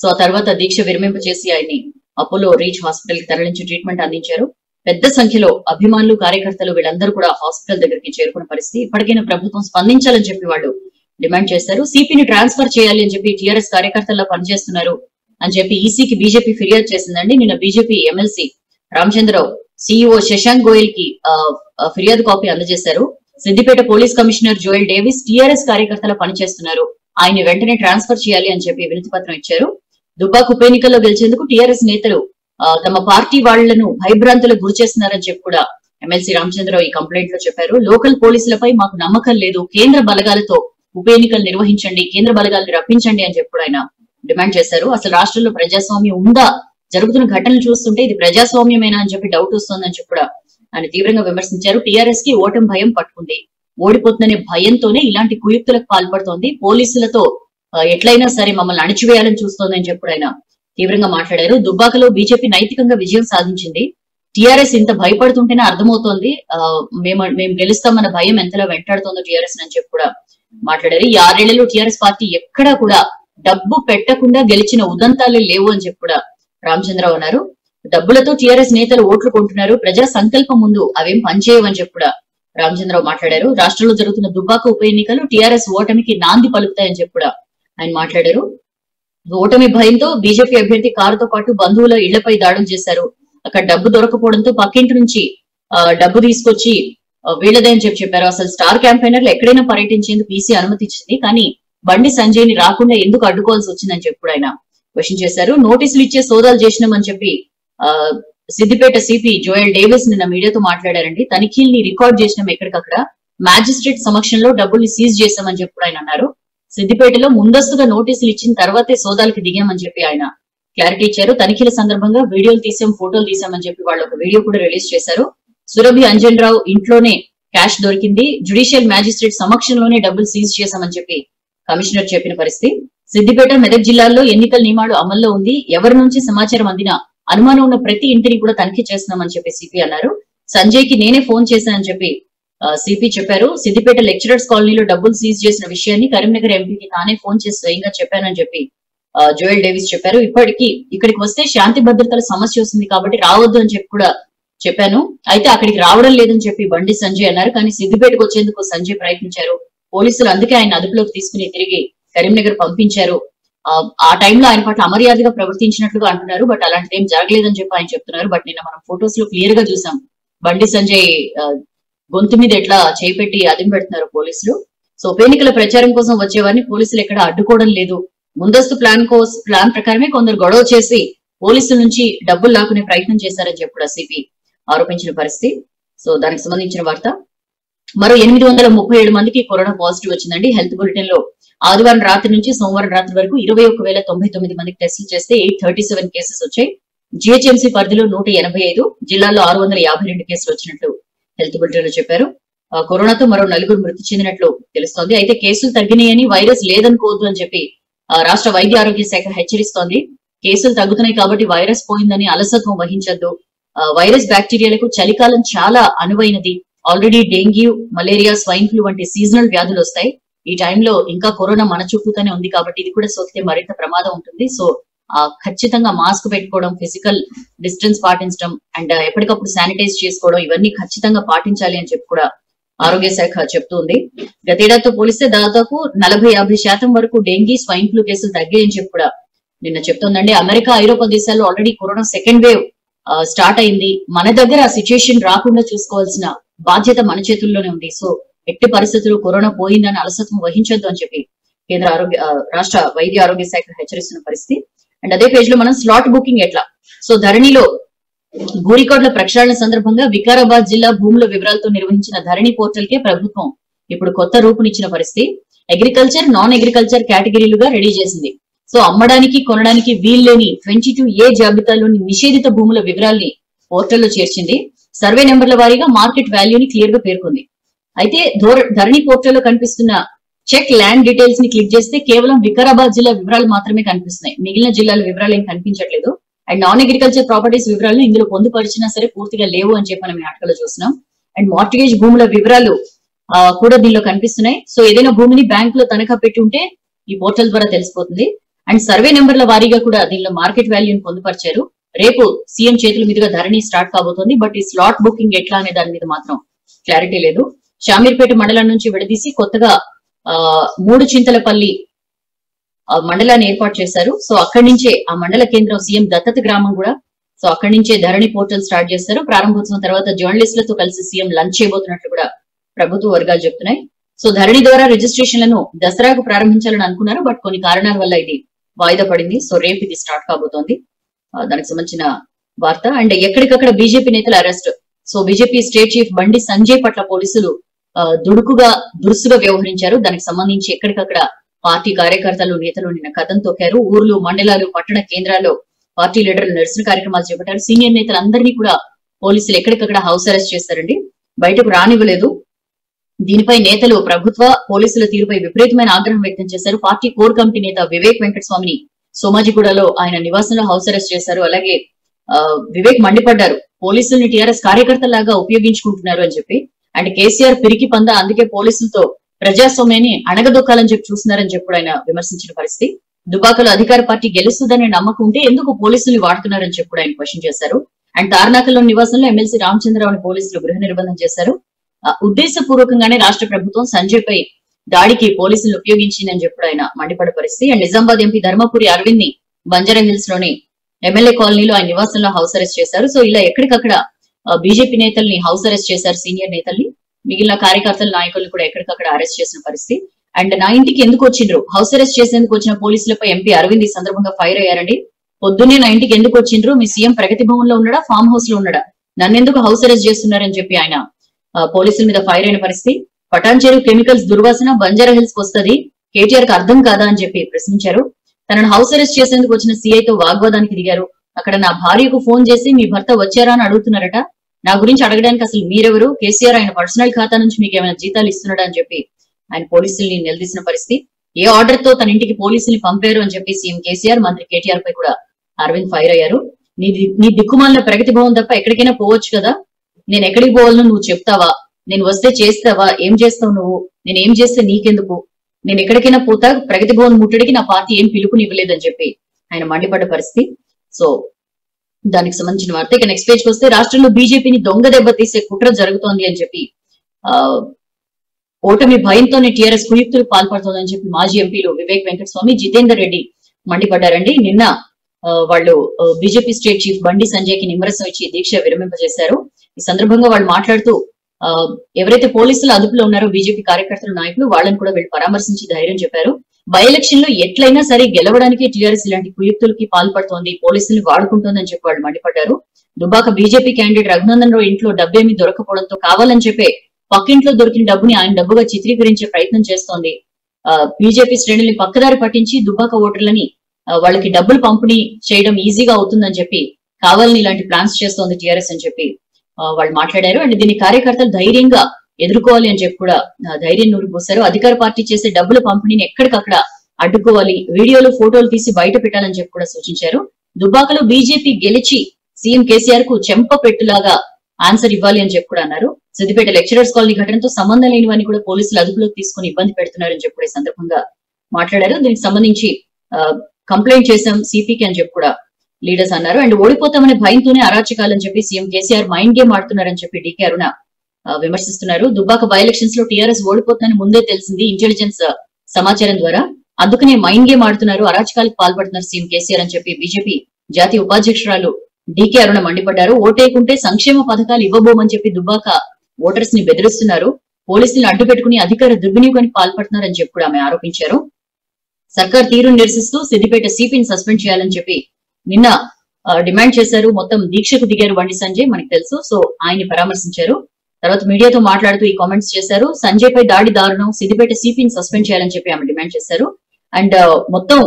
సో ఆ తర్వాత దీక్ష విరమింప చేసి ఆయన్ని అపోలో రీచ్ హాస్పిటల్ కి తరలించి ట్రీట్మెంట్ అందించారు. పెద్ద సంఖ్యలో అభిమానులు, కార్యకర్తలు వీళ్ళందరూ కూడా హాస్పిటల్ దగ్గరికి చేరుకున్న పరిస్థితి. ఇప్పటికైనా ప్రభుత్వం స్పందించాలని చెప్పి వాళ్ళు డిమాండ్ చేశారు. సిపిని ట్రాన్స్ఫర్ చేయాలి అని చెప్పి టీఆర్ఎస్ కార్యకర్తల్లో పనిచేస్తున్నారు అని చెప్పి ఈసీకి బీజేపీ ఫిర్యాదు చేసిందండి. నిన్న BJP MLC Ramachandra Rao CEO Shashank Goyal కి ఫిర్యాదు కాపీ అందజేశారు. Siddipet police commissioner Joel Davis TRS కార్యకర్తల పనిచేస్తున్నారు, ఆయన వెంటనే ట్రాన్స్ఫర్ చేయాలి అని చెప్పి వినతి పత్రం ఇచ్చారు. దుబ్బాక ఉప ఎన్నికల్లో గెలిచేందుకు టీఆర్ఎస్ నేతలు తమ పార్టీ వాళ్లను భయభ్రాంతులకు గురి చేస్తున్నారని చెప్పి కూడా ఎమ్మెల్సీ రామచంద్రరావు ఈ కంప్లైంట్ లో చెప్పారు. లోకల్ పోలీసులపై మాకు నమ్మకం లేదు, కేంద్ర బలగాలతో ఉప ఎన్నికలు నిర్వహించండి, కేంద్ర బలగాలను రప్పించండి అని చెప్పి కూడా ఆయన డిమాండ్ చేశారు. అసలు రాష్ట్రంలో ప్రజాస్వామ్యం ఉందా? జరుగుతున్న ఘటనలు చూస్తుంటే ఇది ప్రజాస్వామ్యమేనా అని చెప్పి డౌట్ వస్తుందని చెప్పి కూడా ఆయన తీవ్రంగా విమర్శించారు. టీఆర్ఎస్ కి ఓటమి భయం పట్టుకుంది, ఓడిపోతుందనే భయంతోనే ఇలాంటి కుయుక్తులకు పాల్పడుతోంది, పోలీసులతో ఎట్లయినా సరే మమ్మల్ని అణచివేయాలని చూస్తోందని చెప్పి ఆయన తీవ్రంగా మాట్లాడారు. దుబ్బాకలో బీజేపీ నైతికంగా విజయం సాధించింది, టీఆర్ఎస్ ఇంత భయపడుతుంటేనే అర్థమవుతోంది, మేము గెలుస్తామన్న భయం ఎంతలా వెంటాడుతోందో టీఆర్ఎస్ అని చెప్పి కూడా మాట్లాడారు. ఈ 6 ఏళ్లలో టీఆర్ఎస్ పార్టీ ఎక్కడా కూడా డబ్బు పెట్టకుండా గెలిచిన ఉదంతాలే లేవు అని చెప్పి కూడా రామచంద్రరావు అన్నారు. డబ్బులతో టీఆర్ఎస్ నేతలు ఓట్లు కొంటున్నారు, ప్రజా సంకల్పం ముందు అవేం పనిచేయవని చెప్పి కూడా రామచంద్రరావు మాట్లాడారు. రాష్ట్రంలో జరుగుతున్న దుబ్బాక ఉప ఎన్నికలు టీఆర్ఎస్ ఓటమికి నాంది పలుకుతాయని చెప్పి కూడా ఆయన మాట్లాడారు. ఓటమి భయంతో బీజేపీ అభ్యర్థి కారుతో పాటు బంధువుల ఇళ్లపై దాడులు చేశారు. అక్కడ డబ్బు దొరకపోవడంతో పక్కింటి నుంచి డబ్బు తీసుకొచ్చి వీళ్ళదే అని చెప్పి చెప్పారు. అసలు స్టార్ క్యాంపెయినర్లు ఎక్కడైనా పర్యటించేందుకు ఈసీ అనుమతి ఇచ్చింది, కానీ బండి సంజయ్ ని రాకుండా ఎందుకు అడ్డుకోవాల్సి వచ్చిందని చెప్పి ఆయన క్వశ్చన్ చేశారు. నోటీసులు ఇచ్చే సోదాలు చేసినామని చెప్పి సిద్దిపేట సిపి జోయల్ డేవిస్ నిన్న మీడియాతో మాట్లాడారండి. తనిఖీల్ని రికార్డ్ చేసినాం, ఎక్కడికక్కడ మ్యాజిస్ట్రేట్ సమక్షంలో డబ్బుల్ని సీజ్ చేశామని చెప్పి ఆయన అన్నారు. సిద్దిపేటలో ముందస్తుగా నోటీసులు ఇచ్చిన తర్వాతే సోదాలకి దిగామని చెప్పి ఆయన క్లారిటీ ఇచ్చారు. తనిఖీల సందర్భంగా వీడియోలు తీసాం, ఫోటోలు తీసామని చెప్పి వాళ్ళు ఒక వీడియో కూడా రిలీజ్ చేశారు. సురభి అంజన్ రావు ఇంట్లోనే క్యాష్ దొరికింది, జ్యుడిషియల్ మ్యాజిస్ట్రేట్ సమక్షంలోనే డబ్బులు సీజ్ చేశామని చెప్పి కమిషనర్ చెప్పిన పరిస్థితి. సిద్దిపేట, మెదక్ జిల్లాల్లో ఎన్నికల నియమాలు అమల్లో ఉంది, ఎవరి నుంచి సమాచారం అందినా అనుమానం ఉన్న ప్రతి ఇంటిని కూడా తనిఖీ చేస్తున్నామని చెప్పి సిపి అన్నారు. సంజయ్ కి నేనే ఫోన్ చేశానని చెప్పి సిపి చెప్పారు. సిద్దిపేట లెక్చరర్స్ కాలనీలో డబ్బులు సీజ్ చేసిన విషయాన్ని కరీంనగర్ ఎంపీకి తానే ఫోన్ చేసి స్వయంగా చెప్పానని చెప్పి జోయల్ డేవిస్ చెప్పారు. ఇప్పటికీ ఇక్కడికి వస్తే శాంతి భద్రతల సమస్య వస్తుంది కాబట్టి రావద్దు అని చెప్పి కూడా చెప్పాను, అయితే అక్కడికి రావడం లేదని చెప్పి బండి సంజయ్ అన్నారు. కానీ సిద్దిపేటకు వచ్చేందుకు సంజయ్ ప్రయత్నించారు, పోలీసులు అందుకే ఆయన అదుపులోకి తీసుకుని తిరిగి కరీంనగర్ పంపించారు. ఆ టైంలో ఆయన పట్ల అమర్యాదగా ప్రవర్తించినట్లుగా అంటున్నారు, బట్ అలాంటిది ఏం జరగలేదని చెప్పి ఆయన చెప్తున్నారు. బట్ నిన్న మనం ఫొటోస్ లో క్లియర్ గా చూసాం, బండి సంజయ్ గొంతు మీద ఎట్లా చేపెట్టి అదిం పెడుతున్నారు పోలీసులు. సో ఉప ఎన్నికల ప్రచారం కోసం వచ్చేవారిని పోలీసులు ఎక్కడ అడ్డుకోవడం లేదు, ముందస్తు ప్లాన్ ప్రకారమే కొందరు గొడవ చేసి పోలీసుల నుంచి డబ్బులు లాక్కునే ప్రయత్నం చేశారని చెప్పి కూడా సిపి ఆరోపించిన పరిస్థితి. సో దానికి సంబంధించిన వార్త. మరో 837 మందికి కరోనా పాజిటివ్ వచ్చిందండి. హెల్త్ బులెటిన్ లో ఆదివారం రాత్రి నుంచి సోమవారం రాత్రి వరకు 21,099 మందికి టెస్టులు చేస్తే 837 కేసెస్ వచ్చాయి. జిహెచ్ఎంసీ పరిధిలో 185, జిల్లాల్లో 652 కేసులు వచ్చినట్లు హెల్త్ బులెటిన్ లో చెప్పారు. కరోనాతో మరో 4 మృతి చెందినట్లు తెలుస్తోంది. అయితే కేసులు తగ్గినాయని వైరస్ లేదనుకోవద్దు అని చెప్పి రాష్ట్ర వైద్య ఆరోగ్య శాఖ హెచ్చరిస్తోంది. కేసులు తగ్గుతున్నాయి కాబట్టి వైరస్ పోయిందని అలసత్వం వహించద్దు, వైరస్ బ్యాక్టీరియాలకు చలికాలం చాలా అనువైనది, already dengue, malaria, swine flu వంటి సీజనల్ వ్యాధులు వస్తాయి, ఈ టైంలో ఇంకా కరోనా మన చుట్టూతోనే ఉంది కాబట్టి ఇది కూడా సోకితే మరింత ప్రమాదం ఉంటుంది. సో ఖచ్చితంగా మాస్క్ పెట్టుకోవడం, ఫిజికల్ డిస్టెన్స్ పాటించడం అండ్ ఎప్పటికప్పుడు శానిటైజ్ చేసుకోవడం, ఇవన్నీ ఖచ్చితంగా పాటించాలి అని చెప్పి కూడా ఆరోగ్య శాఖ చెప్తుంది. గతేడాదితో పోలిస్తే దాదాపు 40-50% వరకు డెంగ్యూ, స్వైన్ ఫ్లూ కేసులు తగ్గాయని చెప్పి కూడా నిన్న చెప్తుందండి. అమెరికా, ఐరోపా దేశాల్లో already corona second wave start అయింది, మన దగ్గర ఆ సిచ్యుయేషన్ రాకుండా చూసుకోవాల్సిన బాధ్యత మన చేతుల్లోనే ఉంది. సో ఎట్టి పరిస్థితుల్లో కరోనా పోయిందని అలసత్వం వహించొద్దు అని చెప్పి కేంద్ర రాష్ట్ర వైద్య ఆరోగ్య శాఖ హెచ్చరిస్తున్న పరిస్థితి. అండ్ అదే పేజ్ లో మనం స్లాట్ బుకింగ్ ఎట్లా, సో ధరణిలో భూరికార్డుల ప్రక్షాళన సందర్భంగా వికారాబాద్ జిల్లా భూముల వివరాలతో నిర్వహించిన ధరణి పోర్టల్ కే ప్రభుత్వం ఇప్పుడు కొత్త రూపునిచ్చిన పరిస్థితి. అగ్రికల్చర్, నాన్ అగ్రికల్చర్ కేటగిరీలుగా రెడీ చేసింది. సో అమ్మడానికి, కొనడానికి వీల్లేని 22A జాబితాలోని నిషేధిత భూముల వివరాల్ని పోర్టల్లో చేర్చింది. సర్వే నెంబర్ల వారీగా మార్కెట్ వాల్యూని క్లియర్ గా పేర్కొంది. అయితే ధరణి పోర్టల్లో కనిపిస్తున్న చెక్ ల్యాండ్ డీటెయిల్స్ ని క్లిక్ చేస్తే కేవలం వికారాబాద్ జిల్లా వివరాలు మాత్రమే కనిపిస్తున్నాయి, మిగిలిన జిల్లాల వివరాలు ఏం కనిపించట్లేదు. అండ్ నాన్ అగ్రికల్చర్ ప్రాపర్టీస్ వివరాలను ఇందులో పొందుపరిచినా సరే పూర్తిగా లేవు అని చెప్పి మనం ఈ ఆర్టికల్లో చూస్తున్నాం. అండ్ మార్టిగేజ్ భూముల వివరాలు కూడా దీనిలో కనిపిస్తున్నాయి. సో ఏదైనా భూమిని బ్యాంక్ లో తనఖా పెట్టి ఉంటే ఈ పోర్టల్ ద్వారా తెలిసిపోతుంది. అండ్ సర్వే నెంబర్ల వారీగా కూడా దీనిలో మార్కెట్ వాల్యూని పొందుపరిచారు. రేపు సీఎం చేతుల మీదుగా ధరణి స్టార్ట్ కాబోతోంది. బట్ ఈ స్లాట్ బుకింగ్ ఎట్లా అనే దాని మీద మాత్రం క్లారిటీ లేదు. షామీర్పేట మండలం నుంచి విడదీసి కొత్తగా 3 చింతలపల్లి మండలాన్ని ఏర్పాటు చేశారు. సో అక్కడి నుంచే ఆ మండల కేంద్రం సీఎం దత్తత గ్రామం కూడా, సో అక్కడి నుంచే ధరణి పోర్టల్ స్టార్ట్ చేస్తారు. ప్రారంభోత్సవం తర్వాత జర్నలిస్టులతో కలిసి సీఎం లంచ్ చేయబోతున్నట్లు కూడా ప్రభుత్వ వర్గాలు చెప్తున్నాయి. సో ధరణి ద్వారా రిజిస్ట్రేషన్లను దసరాకు ప్రారంభించాలని అనుకున్నారు. బట్ కొన్ని కారణాల వల్ల ఇది వాయిదా పడింది. సో రేపు ఇది స్టార్ట్ కాబోతోంది. దానికి సంబంధించిన వార్త. అండ్ ఎక్కడికక్కడ బీజేపీ నేతల arrest. So BJP state chief Bandi Sanjay పట్ల పోలీసులు దురుసుగా వ్యవహరించారు. దానికి సంబంధించి ఎక్కడికక్కడ పార్టీ కార్యకర్తలు నేతలు నిన్న కథం తొక్కారు. ఊర్లు, మండలాలు, పట్టణ కేంద్రాల్లో పార్టీ లీడర్లు నిరసన కార్యక్రమాలు చేపట్టారు. సీనియర్ నేతలందరినీ కూడా పోలీసులు ఎక్కడికక్కడ హౌస్ అరెస్ట్ చేశారండి, బయటకు రానివ్వలేదు. దీనిపై నేతలు ప్రభుత్వ పోలీసుల తీరుపై విపరీతమైన ఆగ్రహం వ్యక్తం చేశారు. పార్టీ కోర్ కమిటీ నేత వివేక్ వెంకటస్వామిని సోమాజిగూడలో ఆయన నివాసంలో హౌస్ అరెస్ట్ చేశారు. అలాగే వివేక్ మండిపడ్డారు, పోలీసుల్ని టీఆర్ఎస్ కార్యకర్తలాగా ఉపయోగించుకుంటున్నారు అని చెప్పి. అండ్ కేసీఆర్ పిరికి పంద, అందుకే పోలీసులతో ప్రజాస్వామ్యాన్ని అణగదొక్కాలని చెప్పి చూస్తున్నారని చెప్పి ఆయన విమర్శించిన పరిస్థితి. దుబాకలో అధికార పార్టీ గెలుస్తుందనే నమ్మకం ఉంటే ఎందుకు పోలీసుల్ని వాడుతున్నారని చెప్పి ఆయన క్వశ్చన్ చేశారు. అండ్ తార్నాకల్లో నివాసంలో ఎమ్మెల్సీ రామచంద్రరావుని పోలీసులు గృహ నిర్బంధం చేశారు. ఉద్దేశపూర్వకంగానే రాష్ట్ర ప్రభుత్వం సంజయ్ పై దాడికి పోలీసులను ఉపయోగించిందని చెప్పి ఆయన మండిపడే పరిస్థితి. అండ్ నిజామాబాద్ ఎంపీ ధర్మపురి అరవింద్ ని బంజారాహిల్స్ లోని ఎమ్మెల్యే కాలనీలో ఆయన నివాసంలో హౌస్ అరెస్ట్ చేశారు. సో ఇలా ఎక్కడికక్కడ బీజేపీ నేతల్ని హౌస్ అరెస్ట్ చేశారు, సీనియర్ నేతల్ని. మిగిలిన కార్యకర్తల నాయకులను కూడా ఎక్కడికక్కడ అరెస్ట్ చేసిన పరిస్థితి. అండ్ నా ఇంటికి ఎందుకు వచ్చిండ్రు, హౌస్ అరెస్ట్ చేసేందుకు వచ్చిన పోలీసులపై ఎంపీ అరవింద్ ఈ సందర్భంగా ఫైర్ అయ్యారండి. పొద్దున్నే నా ఇంటికి ఎందుకు వచ్చిండ్రు, మీ సీఎం ప్రగతి భవన్ లో ఉన్నాడా, ఫామ్ హౌస్ లో ఉన్నాడా, నన్నెందుకు హౌస్ అరెస్ట్ చేస్తున్నారని చెప్పి ఆయన పోలీసుల మీద ఫైర్ అయిన పరిస్థితి. పటాన్చేరు కెమికల్స్ దుర్వాసన బంజారాహిల్స్ కు వస్తుంది, కేటీఆర్ కు అర్థం కాదా అని చెప్పి ప్రశ్నించారు. తనను హౌస్ అరెస్ట్ చేసేందుకు వచ్చిన సీఐతో వాగ్వాదానికి దిగారు. అక్కడ నా భార్యకు ఫోన్ చేసి మీ భర్త వచ్చారా అని అడుగుతున్నారట, నా గురించి అడగడానికి అసలు మీరెవరు, కేసీఆర్ ఆయన పర్సనల్ ఖాతా నుంచి మీకు ఏమైనా జీతాలు ఇస్తున్నాడా అని చెప్పి ఆయన పోలీసుల్ని నిలదీసిన పరిస్థితి. ఏ ఆర్డర్ తో తన ఇంటికి పోలీసుల్ని పంపారు అని చెప్పి సీఎం కేసీఆర్, మంత్రి కేటీఆర్ పై కూడా అరవింద్ ఫైర్ అయ్యారు. నీ దిక్కుమాలిన ప్రగతి భవన్ తప్ప ఎక్కడికైనా పోవచ్చు కదా, నేను ఎక్కడికి పోవాలో నువ్వు చెప్తావా, నేను వస్తే చేస్తావా, ఏం చేస్తావు నువ్వు, నేను ఏం చేస్తే నీకెందుకు, నేను ఎక్కడికైనా పోతా, ప్రగతి భవన్ ముట్టడికి నా పార్టీ ఏం పిలుపునివ్వలేదని చెప్పి ఆయన మండిపడ్డ పరిస్థితి. సో దానికి సంబంధించిన వార్త. ఇక నెక్స్ట్ పేజ్కి వస్తే రాష్ట్రంలో బీజేపీని దొంగ దెబ్బతీసే కుట్ర జరుగుతోంది అని చెప్పి ఓటమి భయంతోనే టీఆర్ఎస్ కుయుక్తులు పాల్పడుతోందని చెప్పి మాజీ ఎంపీలు వివేక్ వెంకటస్వామి, జితేందర్ రెడ్డి మండిపడ్డారండి. నిన్న వాళ్ళు BJP state chief Bandi Sanjay కి నిమ్మరసం ఇచ్చి దీక్ష విరమింపజేశారు. ఈ సందర్భంగా వాళ్ళు మాట్లాడుతూ ఎవరైతే పోలీసులు అదుపులో ఉన్నారో బీజేపీ కార్యకర్తలు, నాయకులు, వాళ్ళని కూడా వీళ్ళు పరామర్శించి ధైర్యం చెప్పారు. బై ఎలక్షన్ లో ఎట్లయినా సరే గెలవడానికి టీఆర్ఎస్ ఇలాంటి కుయుక్తులకి పాల్పడుతోంది, పోలీసుల్ని వాడుకుంటోందని చెప్పి వాళ్ళు మండిపడ్డారు. దుబాక బీజేపీ క్యాండిడేట్ రఘునందన్ రావు ఇంట్లో డబ్బేమీ దొరకపోవడంతో కావాలని చెప్పి పక్కింట్లో దొరికిన డబ్బుని ఆయన డబ్బుగా చిత్రీకరించే ప్రయత్నం చేస్తోంది. బీజేపీ శ్రేణుల్ని పక్కదారి పట్టించి దుబాక ఓటర్లని వాళ్ళకి డబ్బులు పంపిణీ చేయడం ఈజీగా అవుతుందని చెప్పి కావాలని ఇలాంటి ప్లాన్స్ చేస్తోంది టీఆర్ఎస్ అని చెప్పి వాళ్ళు మాట్లాడారు. అండ్ దీని కార్యకర్తలు ధైర్యంగా ఎదుర్కోవాలి అని చెప్పి కూడా ధైర్యం నూరు పోశారు. అధికార పార్టీ చేసే డబ్బుల పంపిణీని ఎక్కడికక్కడ అడ్డుకోవాలి, వీడియోలు, ఫోటోలు తీసి బయట పెట్టాలని చెప్పి కూడా సూచించారు. దుబ్బాకలో బీజేపీ గెలిచి సీఎం కేసీఆర్ కు చెంప పెట్టులాగా ఆన్సర్ ఇవ్వాలి అని చెప్పి కూడా అన్నారు. సిద్దిపేట లెక్చరర్స్ కాలనీ ఘటనతో సంబంధం లేనివని కూడా పోలీసులు అదుపులోకి తీసుకుని ఇబ్బంది పెడుతున్నారని చెప్పి కూడా ఈ సందర్భంగా మాట్లాడారు. దీనికి సంబంధించి కంప్లైంట్ చేశాం సిపికి అని చెప్పి కూడా లీడర్స్ అన్నారు. అండ్ ఓడిపోతామనే భయంతోనే అరాచకాలని చెప్పి సీఎం కేసీఆర్ మైండ్ గేమ్ ఆడుతున్నారని చెప్పి డీకే అరుణ విమర్శిస్తున్నారు. దుబ్బాక బై ఎలక్షన్స్ లో టీఆర్ఎస్ ఓడిపోతుందని ముందే తెలిసింది ఇంటెలిజెన్స్ సమాచారం ద్వారా, అందుకనే మైండ్ గేమ్ ఆడుతున్నారు, అరాచకాలకు పాల్పడుతున్నారు సీఎం కేసీఆర్ అని చెప్పి బీజేపీ జాతీయ ఉపాధ్యక్షురాలు డీకే అరుణ మండిపడ్డారు. ఓటేయకుంటే సంక్షేమ పథకాలు ఇవ్వబోమని చెప్పి దుబ్బాక ఓటర్స్ ని బెదిరిస్తున్నారు, పోలీసులను అడ్డు పెట్టుకుని అధికార దుర్వినియోగానికి పాల్పడుతున్నారని చెప్పి కూడా ఆమె ఆరోపించారు. సర్కార్ తీరును నిరసిస్తూ సిద్దిపేట సిపిని సస్పెండ్ చేయాలని చెప్పి నిన్న డిమాండ్ చేశారు. మొత్తం దీక్షకు దిగారు బండి సంజయ్, మనకు తెలుసు. సో ఆయన్ని పరామర్శించారు. తర్వాత మీడియాతో మాట్లాడుతూ ఈ కామెంట్స్ చేశారు. సంజయ్ పై దాడి దారుణం, సిద్దిపేట సిపిని సస్పెండ్ చేయాలని చెప్పి ఆమె డిమాండ్ చేశారు. అండ్ మొత్తం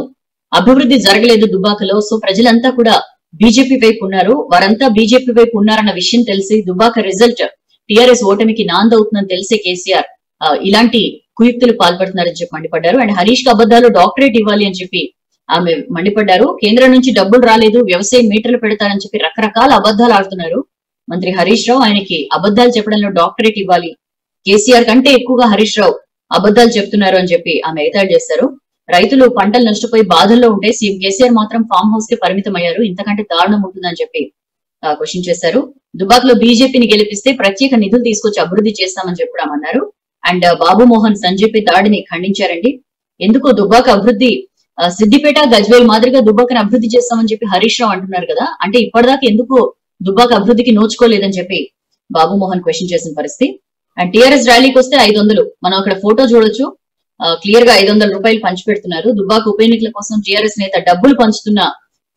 అభివృద్ధి జరగలేదు దుబ్బాకలో, సో ప్రజలంతా కూడా బీజేపీ వైపు ఉన్నారు, వారంతా బీజేపీ వైపు ఉన్నారన్న విషయం తెలిసి దుబ్బాక రిజల్ట్ టీఆర్ఎస్ ఓటమికి నాందవుతుందని తెలిసే కేసీఆర్ ఇలాంటి కుయుక్తులు పాల్పడుతున్నారని చెప్పి మండిపడ్డారు. అండ్ హరీష్ కు అబద్దాలు డాక్టరేట్ ఇవ్వాలి అని చెప్పి ఆమె మండిపడ్డారు. కేంద్రం నుంచి డబ్బులు రాలేదు, వ్యవసాయ మీటర్లు పెడతారని చెప్పి రకరకాల అబద్దాలు ఆడుతున్నారు మంత్రి హరీష్ రావు. ఆయనకి అబద్దాలు చెప్పడంలో డాక్టరేట్ ఇవ్వాలి, కేసీఆర్ కంటే ఎక్కువగా హరీష్ రావు అబద్దాలు చెప్తున్నారు అని చెప్పి ఆమె ఎగతాళి చేశారు. రైతులు పంటలు నష్టపోయి బాధల్లో ఉంటే సీఎం కేసీఆర్ మాత్రం ఫామ్ హౌస్ కి పరిమితమయ్యారు. ఇంతకంటే దారుణం ఉంటుందని చెప్పి క్వశ్చన్ చేశారు. దుబాక్ లో బీజేపీని గెలిపిస్తే ప్రత్యేక నిధులు తీసుకొచ్చి అభివృద్ధి చేస్తామని చెప్పడమన్నారు. అండ్ బాబు మోహన్ సంజీపి దాడిని ఖండించారండి. ఎందుకో దుబాక్ అభివృద్ధి సిద్దిపేట గజ్వేల్ మాదిరిగా దుబాకని అభివృద్ధి చేస్తామని చెప్పి హరీష్ రావు అంటున్నారు కదా, అంటే ఇప్పటిదాకా ఎందుకు దుబాక్ అభివృద్ధికి నోచుకోలేదని చెప్పి బాబు మోహన్ క్వశ్చన్ చేసిన పరిస్థితి. అండ్ టీఆర్ఎస్ ర్యాలీకి వస్తే 500 మనం అక్కడ ఫోటో చూడొచ్చు, క్లియర్ గా ₹500 పంచిపెడుతున్నారు. దుబాక్ ఉప ఎన్నికల కోసం టీఆర్ఎస్ నేత డబ్బులు పంచుతున్న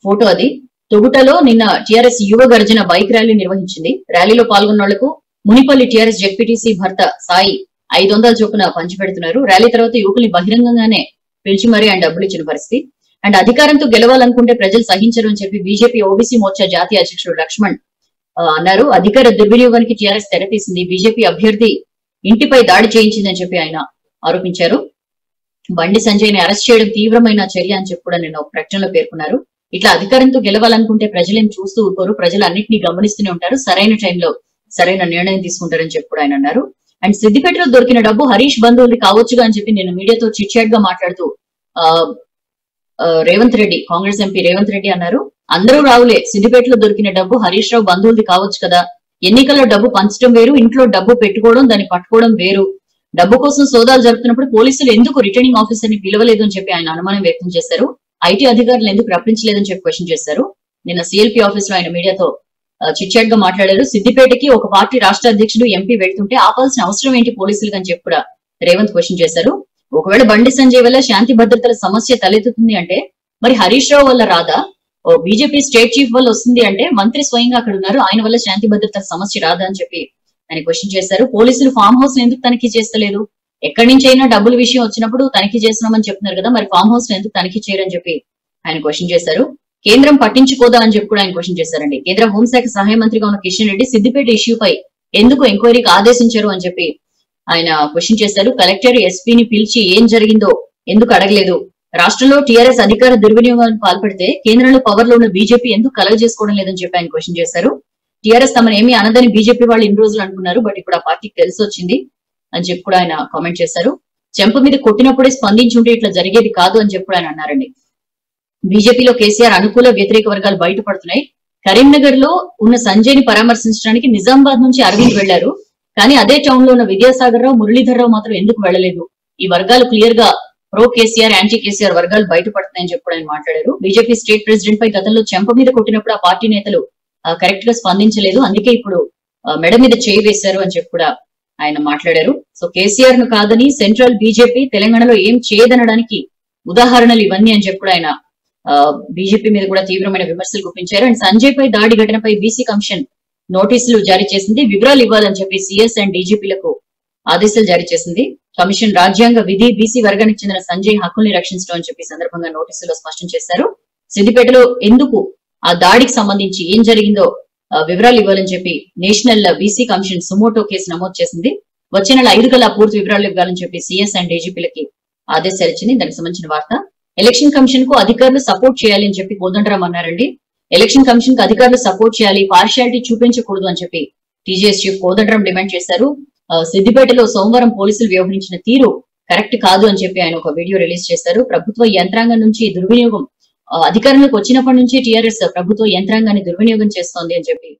ఫోటో అది. తొగుటలో నిన్న టీఆర్ఎస్ యువ గర్జన బైక్ ర్యాలీ నిర్వహించింది. ర్యాలీలో పాల్గొన్న వాళ్లకు మునిపల్లి టీఆర్ఎస్ జెడ్పీటీసీ భర్త సాయి ₹500 చొప్పున పంచిపెడుతున్నారు. ర్యాలీ తర్వాత యువకుల్ని బహిరంగంగానే పిలిచి మరీ ఆయన డబ్బులు ఇచ్చిన పరిస్థితి. అండ్ అధికారంతో గెలవాలనుకుంటే ప్రజలు సహించరు అని చెప్పి బీజేపీ ఓబీసీ మోర్చా జాతీయ అధ్యక్షుడు లక్ష్మణ్ అన్నారు. అధికార దుర్వినియోగానికి టీఆర్ఎస్ తెరతీసింది, బీజేపీ అభ్యర్థి ఇంటిపై దాడి చేయించిందని చెప్పి ఆయన ఆరోపించారు. బండి సంజయ్ ని అరెస్ట్ చేయడం తీవ్రమైన చర్య అని చెప్పి కూడా నేను ప్రకటనలో పేర్కొన్నారు. ఇట్లా అధికారంతో గెలవాలనుకుంటే ప్రజలను చూస్తూ ఊరుకోరు, ప్రజలు అన్నింటినీ గమనిస్తూనే ఉంటారు, సరైన టైంలో సరైన నిర్ణయం తీసుకుంటారని చెప్పి కూడా ఆయన అన్నారు. అండ్ సిద్దిపేటలో దొరికిన డబ్బు హరీష్ బంధువులది కావచ్చుగా అని చెప్పి నేను మీడియాతో చిట్చాట్ గా మాట్లాడుతూ రేవంత్ రెడ్డి, కాంగ్రెస్ ఎంపీ రేవంత్ రెడ్డి అన్నారు, అందరూ రావులే, సిద్దిపేటలో దొరికిన డబ్బు హరీష్ రావు బంధువులది కావచ్చు కదా, ఎన్నికల్లో డబ్బు పంచడం వేరు, ఇంట్లో డబ్బు పెట్టుకోవడం దాన్ని పట్టుకోవడం వేరు, డబ్బు కోసం సోదాలు జరుపుతున్నప్పుడు పోలీసులు ఎందుకు రిటర్నింగ్ ఆఫీసర్ ని పిలవలేదు అని చెప్పి ఆయన అనుమానం వ్యక్తం చేశారు. ఐటీ అధికారులు ఎందుకు రప్పించలేదని చెప్పి క్వశ్చన్ చేశారు. నిన్న సీఎల్పీ ఆఫీస్ లో ఆయన మీడియాతో చిట్చాట్ గా మాట్లాడారు. సిద్దిపేటకి ఒక పార్టీ రాష్ట్ర అధ్యక్షుడు ఎంపీ వెళ్తుంటే ఆపాల్సిన అవసరం ఏంటి పోలీసులకు అని చెప్పి కూడా రేవంత్ క్వశ్చన్ చేశారు. ఒకవేళ బండి సంజయ్ వల్ల శాంతి భద్రతల సమస్య తలెత్తుతుంది అంటే మరి హరీష్ రావు వల్ల రాదా, బీజేపీ స్టేట్ చీఫ్ వల్ల వస్తుంది అంటే మంత్రి స్వయంగా అక్కడ ఉన్నారు, ఆయన వల్ల శాంతి భద్రతల సమస్య రాదా అని చెప్పి ఆయన క్వశ్చన్ చేశారు. పోలీసులు ఫామ్ హౌస్ ఎందుకు తనిఖీ చేస్తలేదు, ఎక్కడి నుంచి అయినా డబ్బుల విషయం వచ్చినప్పుడు తనిఖీ చేస్తున్నామని చెప్తున్నారు కదా, మరి ఫామ్ హౌస్ ఎందుకు తనిఖీ చేయరని చెప్పి ఆయన క్వశ్చన్ చేశారు. కేంద్రం పట్టించుకోదా అని చెప్పి కూడా ఆయన క్వశ్చన్ చేశారండి. కేంద్ర హోంశాఖ సహాయ మంత్రిగా ఉన్న కిషన్ రెడ్డి సిద్దిపేట ఇష్యూపై ఎందుకు ఎంక్వైరీకి ఆదేశించారు అని చెప్పి ఆయన క్వశ్చన్ చేశారు. కలెక్టర్ ఎస్పీని పిలిచి ఏం జరిగిందో ఎందుకు అడగలేదు, రాష్ట్రంలో టీఆర్ఎస్ అధికార దుర్వినియోగానికి పాల్పడితే కేంద్రంలో పవర్ లో ఉన్న బీజేపీ ఎందుకు కలగ చేసుకోవడం లేదని చెప్పి ఆయన క్వశ్చన్ చేశారు. టీఆర్ఎస్ తమను ఏమీ అనదని బీజేపీ వాళ్ళు ఇన్ని రోజులు అనుకున్నారు, బట్ ఇప్పుడు ఆ పార్టీకి తెలిసి వచ్చింది అని చెప్పి కూడా ఆయన కామెంట్ చేశారు. చెంప మీద కొట్టినప్పుడే స్పందించుంటే ఇట్లా జరిగేది కాదు అని చెప్పి ఆయన అన్నారండి. బీజేపీలో కేసీఆర్ అనుకూల వ్యతిరేక వర్గాలు బయటపడుతున్నాయి. కరీంనగర్ లో ఉన్న సంజయ్ ని పరామర్శించడానికి నిజామాబాద్ నుంచి అరవింద్ వెళ్లారు, కానీ అదే టౌన్ లో ఉన్న విద్యాసాగర్ రావు, మురళీధర్ రావు మాత్రం ఎందుకు వెళ్లలేదు. ఈ వర్గాలు క్లియర్ గా ప్రో కేసీఆర్, యాంటీ కేసీఆర్ వర్గాలు బయటపడుతున్నాయని చెప్పి ఆయన మాట్లాడారు. బీజేపీ స్టేట్ ప్రెసిడెంట్ పై గతంలో చెంప మీద కొట్టినప్పుడు ఆ పార్టీ నేతలు కరెక్ట్ గా స్పందించలేదు, అందుకే ఇప్పుడు మెడ మీద చేయి వేశారు అని చెప్పి కూడా ఆయన మాట్లాడారు. సో కేసీఆర్ ను కాదని సెంట్రల్ బీజేపీ తెలంగాణలో ఏం చేయదనడానికి ఉదాహరణలు ఇవన్నీ అని చెప్పి ఆయన బీజేపీ మీద కూడా తీవ్రమైన విమర్శలు గుప్పించారు. అండ్ సంజయ్ పై దాడి ఘటనపై బీసీ కమిషన్ నోటీసులు జారీ చేసింది, వివరాలు ఇవ్వాలని చెప్పి సిఎస్ అండ్ డీజీపీలకు ఆదేశాలు జారీ చేసింది. కమిషన్ రాజ్యాంగ విధి, బీసీ వర్గానికి చెందిన సంజయ్ హక్కుల్ని రక్షించడం అని చెప్పి సందర్భంగా నోటీసులో స్పష్టం చేశారు. సిద్దిపేటలో ఎందుకు ఆ దాడికి సంబంధించి ఏం జరిగిందో వివరాలు ఇవ్వాలని చెప్పి national BC commission suo motu case నమోదు చేసింది. వచ్చే నెల 5 కల్లా పూర్తి వివరాలు ఇవ్వాలని చెప్పి సిఎస్ అండ్ డీజీపీలకి ఆదేశాలు ఇచ్చింది. దానికి సంబంధించిన వార్త. ఎలక్షన్ కమిషన్ కు అధికారులు సపోర్ట్ చేయాలి అని చెప్పి కోదండరాం అన్నారండి. ఎలక్షన్ కమిషన్ కు అధికారులు సపోర్ట్ చేయాలి, పార్షియాలిటీ చూపించకూడదు అని చెప్పి టీజేఎస్ చీఫ్ కోదండరాం డిమాండ్ చేశారు. సిద్దిపేటలో సోమవారం పోలీసులు వ్యవహరించిన తీరు కరెక్ట్ కాదు అని చెప్పి ఆయన ఒక వీడియో రిలీజ్ చేశారు. ప్రభుత్వ యంత్రాంగం నుంచి దుర్వినియోగం, అధికారంలోకి వచ్చినప్పటి నుంచి టీఆర్ఎస్ ప్రభుత్వ యంత్రాంగాన్ని దుర్వినియోగం చేస్తోంది అని చెప్పి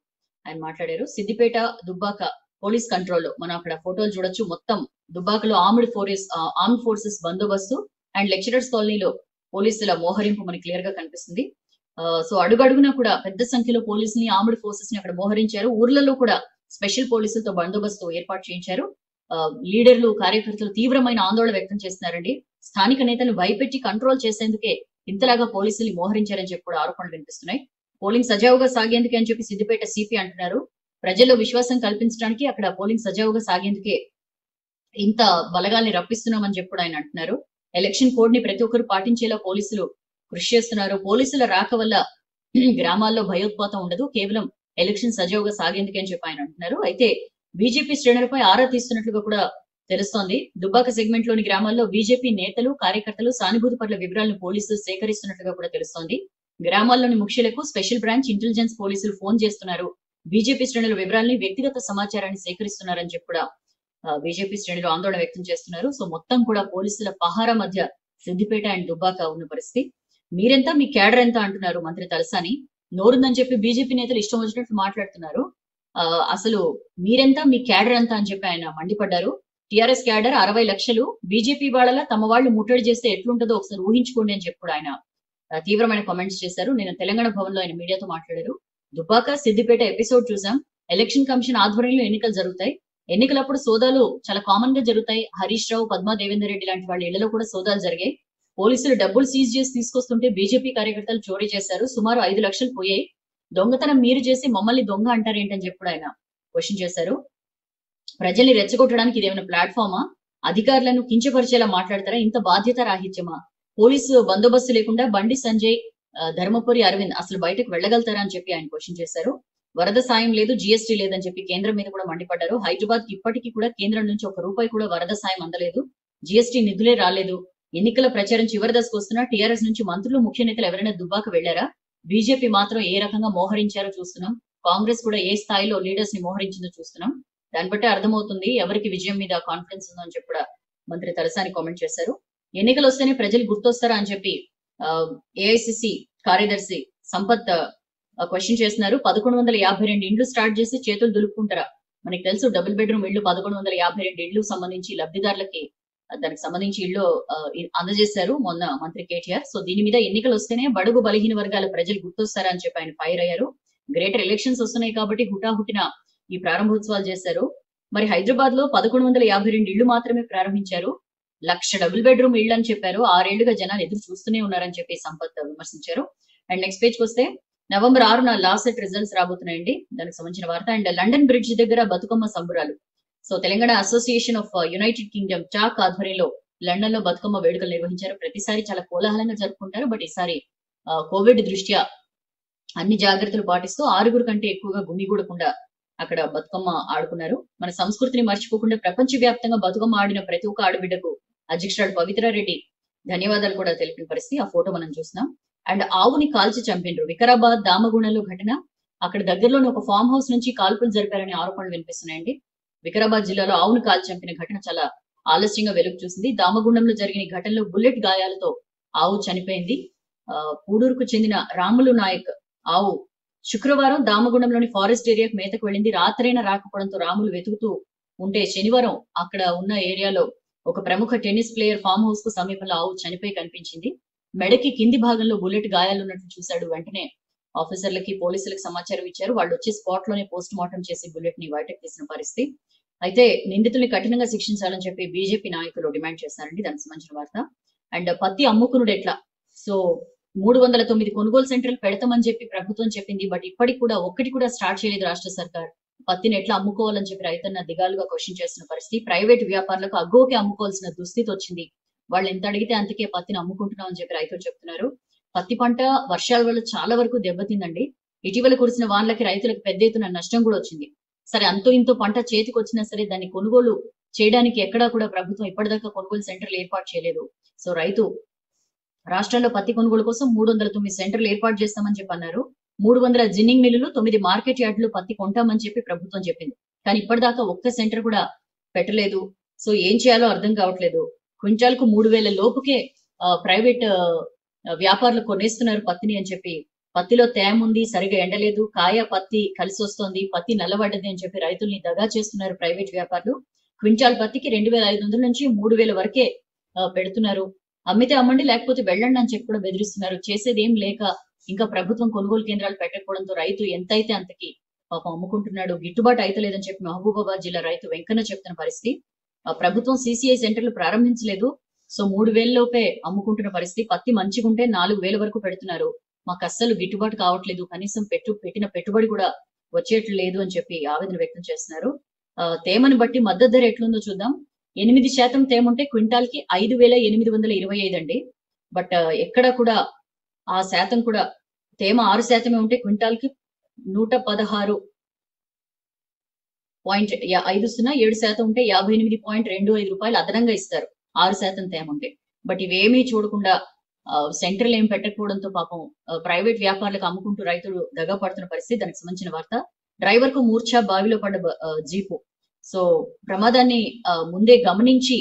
ఆయన మాట్లాడారు. సిద్దిపేట దుబ్బాక పోలీస్ కంట్రోల్, మనం అక్కడ ఫోటోలు చూడొచ్చు. మొత్తం దుబ్బాకలో ఆర్మ్డ్ ఫోర్సెస్ బందోబస్తు అండ్ లెక్చరర్స్ కాలనీలో పోలీసుల మోహరింపు మనకి క్లియర్ గా కనిపిస్తుంది. సో అడుగడుగునా కూడా పెద్ద సంఖ్యలో పోలీసుల్ని, ఆర్మ్డ్ ఫోర్సెస్ ని అక్కడ మోహరించారు. ఊర్లలో కూడా స్పెషల్ పోలీసులతో బందోబస్తు ఏర్పాటు చేయించారు. లీడర్లు, కార్యకర్తలు తీవ్రమైన ఆందోళన వ్యక్తం చేస్తున్నారండి. స్థానిక నేతలను భయపెట్టి కంట్రోల్ చేసేందుకే ఇంతలాగా పోలీసుల్ని మోహరించారని చెప్పి కూడా ఆరోపణలు వినిపిస్తున్నాయి. పోలింగ్ సజావుగా సాగేందుకే అని చెప్పి సిద్దిపేట సిపి అంటున్నారు. ప్రజల్లో విశ్వాసం కల్పించడానికి అక్కడ పోలింగ్ సజావుగా సాగేందుకే ఇంత బలగాల్ని రప్పిస్తున్నామని చెప్పి ఆయన అంటున్నారు. ఎలక్షన్ కోడ్ ని ప్రతి ఒక్కరు పాటించేలా పోలీసులు కృషి చేస్తున్నారు. పోలీసుల రాక వల్ల గ్రామాల్లో భయోత్పాతం ఉండదు, కేవలం ఎలక్షన్ సజావుగా సాగేందుకే అని చెప్పి ఆయన అంటున్నారు. అయితే బీజేపీ శ్రేణులపై ఆరా తీస్తున్నట్లుగా కూడా తెలుస్తోంది. దుబ్బాక సెగ్మెంట్ లోని గ్రామాల్లో బీజేపీ నేతలు, కార్యకర్తలు, సానుభూతి పట్ల వివరాలను పోలీసులు సేకరిస్తున్నట్లుగా కూడా తెలుస్తోంది. గ్రామాల్లోని ముఖ్యులకు స్పెషల్ బ్రాంచ్ ఇంటెలిజెన్స్ పోలీసులు ఫోన్ చేస్తున్నారు. బీజేపీ శ్రేణుల వివరాలని, వ్యక్తిగత సమాచారాన్ని సేకరిస్తున్నారని చెప్పి కూడా బీజేపీ శ్రేణులు ఆందోళన వ్యక్తం చేస్తున్నారు. సో మొత్తం కూడా పోలీసుల పహారా మధ్య సిద్దిపేట అండ్ దుబ్బాక ఉన్న పరిస్థితి. మీరెంత మీ క్యాడర్ ఎంత అంటున్నారు మంత్రి తలసాని, నోరుందని చెప్పి బీజేపీ నేతలు ఇష్టం వచ్చినట్లు మాట్లాడుతున్నారు. అసలు మీరెంత మీ క్యాడర్ ఎంత అని చెప్పి ఆయన మండిపడ్డారు. టీఆర్ఎస్ క్యాడర్ 60 లక్షలు బీజేపీ వాళ్ళ తమ వాళ్ళు ముట్టడి చేస్తే ఎట్లుంటుందో ఒకసారి ఊహించుకోండి అని చెప్పి ఆయన తీవ్రమైన కామెంట్స్ చేశారు. నేను తెలంగాణ భవన్ లో ఆయన మీడియాతో మాట్లాడారు. దుబ్బాక సిద్దిపేట ఎపిసోడ్ చూసాం. ఎలక్షన్ కమిషన్ ఆధ్వర్యంలో ఎన్నికలు జరుగుతాయి. ఎన్నికలప్పుడు సోదాలు చాలా కామన్ గా జరుగుతాయి. హరీష్ రావు, పద్మా దేవేందర్ రెడ్డి లాంటి వాళ్ళ ఇళ్లలో కూడా సోదాలు జరిగాయి. పోలీసులు డబ్బులు సీజ్ చేసి తీసుకొస్తుంటే బీజేపీ కార్యకర్తలు చోరీ చేశారు. సుమారు 5 లక్షలు పోయాయి. దొంగతనం మీరు చేసి మమ్మల్ని దొంగ అంటారేంటని చెప్పి ఆయన క్వశ్చన్ చేశారు. ప్రజల్ని రెచ్చగొట్టడానికి ఇదేమైనా ప్లాట్ఫామా? అధికారులను కించపరిచేలా మాట్లాడతారా? ఇంత బాధ్యత రాహిత్యమా? పోలీసు బందోబస్తు లేకుండా బండి సంజయ్, ధర్మపురి అరవింద్ అసలు బయటకు వెళ్ళగలుగుతారా అని చెప్పి ఆయన క్వశ్చన్ చేశారు. వరద సాయం లేదు, జీఎస్టీ లేదని చెప్పి కేంద్రం మీద కూడా మండిపడ్డారు. హైదరాబాద్ కి ఇప్పటికీ కూడా కేంద్రం నుంచి 1 రూపాయి కూడా వరద సాయం అందలేదు. జీఎస్టీ నిధులే రాలేదు. ఎన్నికల ప్రచారం చివరి దశకు వస్తున్నా టీఆర్ఎస్ నుంచి మంత్రులు, ముఖ్య నేతలు ఎవరైనా దుబ్బాక వెళ్లారా? బీజేపీ మాత్రం ఏ రకంగా మోహరించారో చూస్తున్నాం. కాంగ్రెస్ కూడా ఏ స్థాయిలో లీడర్స్ ని మోహరించిందో చూస్తున్నాం. దాన్ని బట్టి అర్థమవుతుంది ఎవరికి విజయం మీద కాన్ఫిడెన్స్ ఉందో అని చెప్పి మంత్రి తలసాని కామెంట్ చేశారు. ఎన్నికలు వస్తేనే ప్రజలు గుర్తొస్తారా అని చెప్పి ఏఐసిసి కార్యదర్శి సంపత్ క్వశ్చన్ చేస్తున్నారు. 1152 ఇండ్లు స్టార్ట్ చేసి చేతులు దులుపుకుంటారా? మనకి తెలుసు డబుల్ బెడ్రూమ్ ఇళ్లు 1152 ఇండ్లు సంబంధించి లబ్ధిదారులకి దానికి సంబంధించి ఇళ్ళు అందజేశారు మొన్న మంత్రి కేటీఆర్. సో దీని మీద ఎన్నికలు వస్తేనే బడుగు బలహీన వర్గాల ప్రజలు గుర్తొస్తారా అని చెప్పి ఆయన ఫైర్ అయ్యారు. గ్రేటర్ ఎలక్షన్స్ వస్తున్నాయి కాబట్టి హుటాహుటిన ఈ ప్రారంభోత్సవాలు చేశారు. మరి హైదరాబాద్ లో 1152 ఇళ్లు మాత్రమే ప్రారంభించారు. 1 లక్ష డబుల్ బెడ్రూమ్ ఇళ్ళు అని చెప్పారు. 6 ఏళ్లుగా జనాలు ఎదురు చూస్తూనే ఉన్నారని చెప్పి సంపత్ విమర్శించారు. అండ్ నెక్స్ట్ పేజ్ కి వస్తే నవంబర్ 6న లాసెట్ రిజల్ట్స్ రాబోతున్నాయండి, దానికి సంబంధించిన వార్త. అండ్ లండన్ బ్రిడ్జ్ దగ్గర బతుకమ్మ సంబురాలు. So Telangana association of United Kingdom TAUK ఆధ్వర్యంలో లండన్ లో బతుకమ్మ వేడుకలు నిర్వహించారు. ప్రతిసారి చాలా కోలాహలంగా జరుపుకుంటారు. బట్ ఈసారి కోవిడ్ దృష్ట్యా అన్ని జాగ్రత్తలు పాటిస్తూ 6 కంటే ఎక్కువగా గుమిగూడకుండా అక్కడ బతుకమ్మ ఆడుకున్నారు. మన సంస్కృతిని మర్చిపోకుండా ప్రపంచవ్యాప్తంగా బతుకమ్మ ఆడిన ప్రతి ఒక్క ఆడబిడ్డకు అధ్యక్షురాలు పవిత్రారెడ్డి ధన్యవాదాలు కూడా తెలిపిన పరిస్థితి. ఆ ఫోటో మనం చూస్తున్నాం. అండ్ ఆవుని కాల్చి చంపినారు. వికారాబాద్ దామగుణంలో ఘటన. అక్కడ దగ్గరలోని ఒక ఫామ్ హౌస్ నుంచి కాల్పులు జరిపారనే ఆరోపణలు వినిపిస్తున్నాయండి. వికారాబాద్ జిల్లాలో ఆవును కాల్చి చంపిన ఘటన చాలా ఆలస్యంగా వెలుగు చూసింది. దామగుండంలో జరిగిన ఘటనలో బుల్లెట్ గాయాలతో ఆవు చనిపోయింది. పూడూరుకు చెందిన రాములు నాయక్ ఆవు శుక్రవారం దామగుండంలోని ఫారెస్ట్ ఏరియాకు మేతకు వెళ్ళింది. రాత్రైనా రాకపోవడంతో రాములు వెతుకుతూ ఉంటే శనివారం అక్కడ ఉన్న ఏరియాలో ఒక ప్రముఖ టెన్నిస్ ప్లేయర్ ఫామ్ హౌస్ కు సమీపంలో ఆవు చనిపోయి కనిపించింది. మెడకి కింది భాగంలో బుల్లెట్ గాయాలున్నట్లు చూశాడు. వెంటనే ఆఫీసర్లకి, పోలీసులకు సమాచారం ఇచ్చారు. వాళ్ళు వచ్చి స్పాట్ లోనే పోస్ట్ మార్టం చేసి బుల్లెట్ ని బయటకు తీసిన పరిస్థితి. అయితే నిందితుల్ని కఠినంగా శిక్షించాలని చెప్పి బీజేపీ నాయకులు డిమాండ్ చేశారండి, దానికి సంబంధించిన వార్త. అండ్ పత్తి అమ్ముకునుడు ఎట్లా? సో 309 కొనుగోలు సెంటర్లు పెడతామని చెప్పి ప్రభుత్వం చెప్పింది. బట్ ఇప్పటికి కూడా ఒక్కటి కూడా స్టార్ట్ చేయలేదు రాష్ట్ర సర్కార్. పత్తిని ఎట్లా అమ్ముకోవాలని చెప్పి రైతన్న దిగాలుగా క్వశ్చన్ చేసిన పరిస్థితి. ప్రైవేట్ వ్యాపారులకు అగ్గోకి అమ్ముకోవాల్సిన దుస్థితి వచ్చింది. వాళ్ళు ఎంత అడిగితే అంతకే పత్తిని అమ్ముకుంటున్నాం అని చెప్పి రైతులు చెప్తున్నారు. పత్తి పంట వర్షాల వల్ల చాలా వరకు దెబ్బతిందండి. ఇటీవల కురిసిన వానలకి రైతులకు పెద్ద ఎత్తున నష్టం కూడా వచ్చింది. సరే, అంతో ఇంతో పంట చేతికి వచ్చినా సరే దాన్ని కొనుగోలు చేయడానికి ఎక్కడా కూడా ప్రభుత్వం ఇప్పటిదాకా కొనుగోలు సెంటర్లు ఏర్పాటు చేయలేదు. సో రైతు రాష్ట్రంలో పత్తి కొనుగోలు కోసం 309 సెంటర్లు ఏర్పాటు చేస్తామని చెప్పి అన్నారు. 300 జిన్నింగ్ మిల్లులు, 9 మార్కెట్ యార్డులు పత్తి కొంటామని చెప్పి ప్రభుత్వం చెప్పింది. కానీ ఇప్పటిదాకా ఒక్క సెంటర్ కూడా పెట్టలేదు. సో ఏం చేయాలో అర్థం కావట్లేదు. క్వింటాల్కు 3000 లోపుకే ప్రైవేట్ వ్యాపారులు కొనేస్తున్నారు పత్తిని అని చెప్పి, పత్తిలో తేమ ఉంది, సరిగా ఎండలేదు, కాయ పత్తి కలిసి వస్తోంది, పత్తి నల్లబడ్డది అని చెప్పి రైతుల్ని దగా చేస్తున్నారు ప్రైవేట్ వ్యాపారులు. క్వింటాల్ పత్తికి 2500 నుంచి 3000 వరకే పెడుతున్నారు. అమ్మితే అమ్మండి, లేకపోతే వెళ్ళండి అని చెప్పి కూడా బెదిరిస్తున్నారు. చేసేది ఏం లేక ఇంకా ప్రభుత్వం కొనుగోలు కేంద్రాలు పెట్టకపోవడంతో రైతు ఎంతైతే అంతకి పాపం అమ్ముకుంటున్నాడు. గిట్టుబాటు అయితే లేదని చెప్పి మహబూబాబాద్ జిల్లా రైతు వెంకన్న చెప్తున్న పరిస్థితి. ప్రభుత్వం సిసిఐ సెంటర్లు ప్రారంభించలేదు. సో 3000 లోపే అమ్ముకుంటున్న పరిస్థితి. పత్తి మంచిగుంటే 4000 వరకు పెడుతున్నారు. మాకు అస్సలు గిట్టుబాటు కావట్లేదు, కనీసం పెట్టిన పెట్టుబడి కూడా వచ్చేట్లు లేదు అని చెప్పి ఆవేదన వ్యక్తం చేస్తున్నారు. తేమను బట్టి మద్దతు ధర ఎట్లుందో చూద్దాం. 8% తేమ ఉంటే క్వింటాల్ కి 5825 అండి. బట్ ఎక్కడ కూడా ఆ శాతం కూడా తేమ 6% ఉంటే క్వింటాల్ కి 116.50, 7% ఉంటే 58.25 రూపాయలు అదనంగా ఇస్తారు 6% తేమ ఉంటే. బట్ ఇవేమీ చూడకుండా సెంటర్లు ఏం పెట్టకపోవడంతో పాపం ప్రైవేట్ వ్యాపారులకు అమ్ముకుంటూ రైతులు దగా పడుతున్న పరిస్థితి, దానికి సంబంధించిన వార్త. డ్రైవర్ కు మూర్ఛ, బావిలో పడ్డ జీపు. సో ప్రమాదాన్ని ముందే గమనించి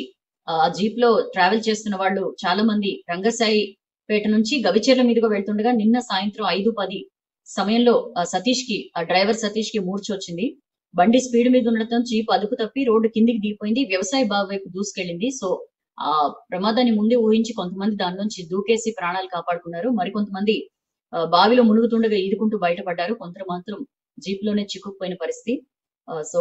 జీప్ లో ట్రావెల్ చేస్తున్న వాళ్ళు చాలా మంది రంగసాయి పేట నుంచి గవిచేర్ల మీదుగా వెళ్తుండగా నిన్న సాయంత్రం 5:10 సమయంలో సతీష్ కి ఆ డ్రైవర్ సతీష్ కి మూర్ఛ వచ్చింది. బండి స్పీడ్ మీద ఉండటం జీప్ అదుపు తప్పి రోడ్డు కిందికి దిగిపోయింది. వ్యవసాయ బావి వైపు దూసుకెళ్లింది. సో ఆ ప్రమాదాన్ని ముందే ఊహించి కొంతమంది దాని నుంచి దూకేసి ప్రాణాలు కాపాడుకున్నారు. మరికొంతమంది బావిలో మునుగుతుండగా ఈదుకుంటూ బయటపడ్డారు. కొంత మాత్రం జీప్ లోనే చిక్కుకుపోయిన పరిస్థితి. సో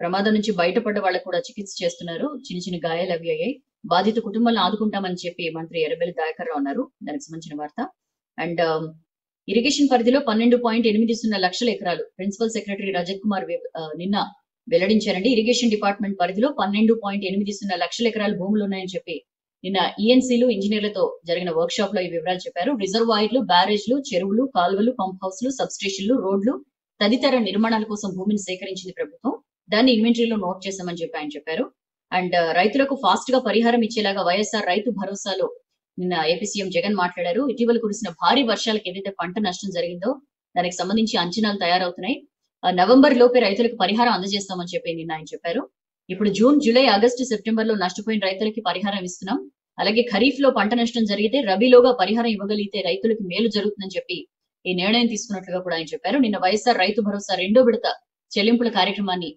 ప్రమాదం నుంచి బయటపడ్డ వాళ్ళకు కూడా చికిత్స చేస్తున్నారు. చిన్న చిన్న గాయాలు అవి అయ్యాయి. బాధిత కుటుంబాలను ఆదుకుంటామని చెప్పి మంత్రి ఎర్రబెల్లి దయాకర్ రావు అన్నారు. దానికి సంబంధించిన వార్త. అండ్ ఇరిగేషన్ పరిధిలో 12.80 లక్షల ఎకరాలు ప్రిన్సిపల్ సెక్రటరీ రజత్ కుమార్ నిన్న వెల్లడించారండి. ఇరిగేషన్ డిపార్ట్మెంట్ పరిధిలో 12.80 లక్షల ఎకరాలు భూములు ఉన్నాయని చెప్పి నిన్న ఈఎన్సీలు ఇంజనీర్లతో జరిగిన వర్క్ షాప్ లో ఈ వివరాలు చెప్పారు. రిజర్వాయర్లు, బ్యారేజ్లు, చెరువులు, కాలువలు, పంప్ హౌస్లు, సబ్స్టేషన్లు, రోడ్లు తదితర నిర్మాణాల కోసం భూమిని సేకరించింది ప్రభుత్వం. దాన్ని ఇన్వెంటరీలో నోట్ చేశామని చెప్పి ఆయన చెప్పారు. అండ్ రైతులకు ఫాస్ట్ గా పరిహారం ఇచ్చేలాగా వైఎస్ఆర్ రైతు భరోసాలో నిన్న ఏపీ సీఎం జగన్ మాట్లాడారు. ఇటీవల కురిసిన భారీ వర్షాలకు ఏదైతే పంట నష్టం జరిగిందో దానికి సంబంధించి అంచనాలు తయారవుతున్నాయి. నవంబర్ లోపే రైతులకు పరిహారం అందజేస్తామని చెప్పి నిన్న ఆయన చెప్పారు. ఇప్పుడు జూన్, జూలై, ఆగస్టు, సెప్టెంబర్ లో నష్టపోయిన రైతులకి పరిహారం ఇస్తున్నాం. అలాగే ఖరీఫ్ లో పంట నష్టం జరిగితే రబీలోగా పరిహారం ఇవ్వగలిగితే రైతులకు మేలు జరుగుతుందని చెప్పి ఈ నిర్ణయం తీసుకున్నట్లుగా కూడా ఆయన చెప్పారు. నిన్న వైఎస్ఆర్ రైతు భరోసా 2వ విడత చెల్లింపుల కార్యక్రమాన్ని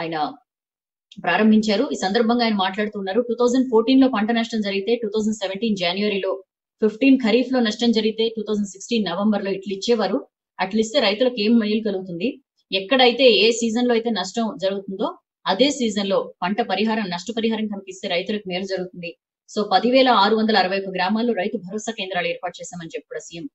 ఆయన ప్రారంభించారు. ఈ సందర్భంగా ఆయన మాట్లాడుతున్నారు. 2014 లో పంట నష్టం జరిగితే 2017 జనవరిలో, 15 ఖరీఫ్ లో నష్టం జరిగితే 2016 నవంబర్ లో ఇట్లు ఇచ్చేవారు. అట్లిస్తే రైతులకు ఏం మేలు కలుగుతుంది? ఎక్కడైతే ఏ సీజన్ లో అయితే నష్టం జరుగుతుందో అదే సీజన్ లో పంట పరిహారం, నష్టపరిహారం కనిపిస్తే రైతులకు మేలు జరుగుతుంది. సో 10,661 గ్రామాల్లో రైతు భరోసా కేంద్రాలు ఏర్పాటు చేశామని చెప్పి కూడా సీఎం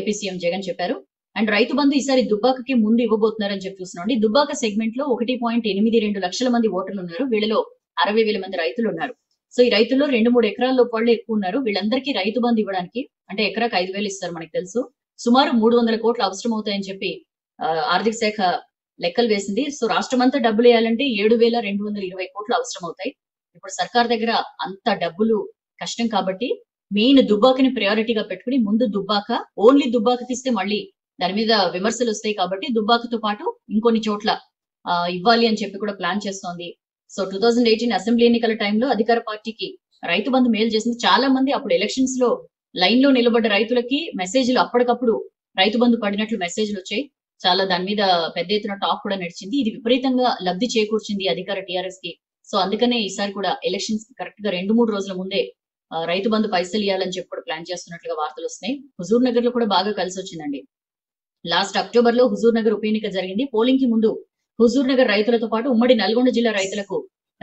ఏపీ సీఎం జగన్ చెప్పారు. అండ్ రైతు బంధు ఈసారి దుబ్బాకకి ముందు ఇవ్వబోతున్నారని చెప్పి చూస్తున్నాండి. దుబ్బాక సెగ్మెంట్ లో 1.82 లక్షల మంది ఓటర్లు ఉన్నారు. వీళ్ళలో 60,000 మంది రైతులు ఉన్నారు. సో ఈ రైతుల్లో 2-3 ఎకరాల లోపు వాళ్ళు ఎక్కువ ఉన్నారు. వీళ్ళందరికీ రైతు బంధు ఇవ్వడానికి అంటే ఎకరాకు 5,000 ఇస్తారు. మనకు తెలుసు సుమారు 300 కోట్లు అవసరం అవుతాయని చెప్పి ఆర్థిక శాఖ లెక్కలు వేసింది. సో రాష్ట్రమంతా డబ్బులు వేయాలంటే 7,220 కోట్లు అవసరం అవుతాయి. ఇప్పుడు సర్కార్ దగ్గర అంత డబ్బులు కష్టం కాబట్టి మెయిన్ దుబ్బాకని ప్రయారిటీగా పెట్టుకుని ముందు దుబ్బాక, ఓన్లీ దుబ్బాకకి ఇస్తే మళ్ళీ దాని మీద విమర్శలు వస్తాయి కాబట్టి దుబ్బాకతో పాటు ఇంకొన్ని చోట్ల ఇవ్వాలి అని చెప్పి కూడా ప్లాన్ చేస్తోంది. సో 2018 అసెంబ్లీ ఎన్నికల టైంలో అధికార పార్టీకి రైతు బంధు మేలు చేసింది. చాలా మంది అప్పుడు ఎలక్షన్స్ లో లైన్ లో నిలబడ్డ రైతులకి మెసేజ్లు అప్పటికప్పుడు రైతు బంధు పడినట్లు మెసేజ్లు వచ్చాయి. చాలా దాని మీద పెద్ద ఎత్తున టాక్ కూడా నడిచింది. ఇది విపరీతంగా లబ్ధి చేకూర్చింది అధికార టీఆర్ఎస్ కి. సో అందుకనే ఈసారి కూడా ఎలక్షన్స్ కరెక్ట్ గా 2-3 రోజుల ముందే రైతు బంధు పైసలు ఇవ్వాలని చెప్పి కూడా ప్లాన్ చేస్తున్నట్లుగా వార్తలు వస్తున్నాయి. హుజూర్ నగర్ లో కూడా బాగా కలిసి వచ్చిందండి. లాస్ట్ అక్టోబర్ లో హుజూర్ నగర్ ఉప ఎన్నిక జరిగింది. పోలింగ్ కి ముందు హుజూర్ నగర్ రైతులతో పాటు ఉమ్మడి నల్గొండ జిల్లా రైతులకు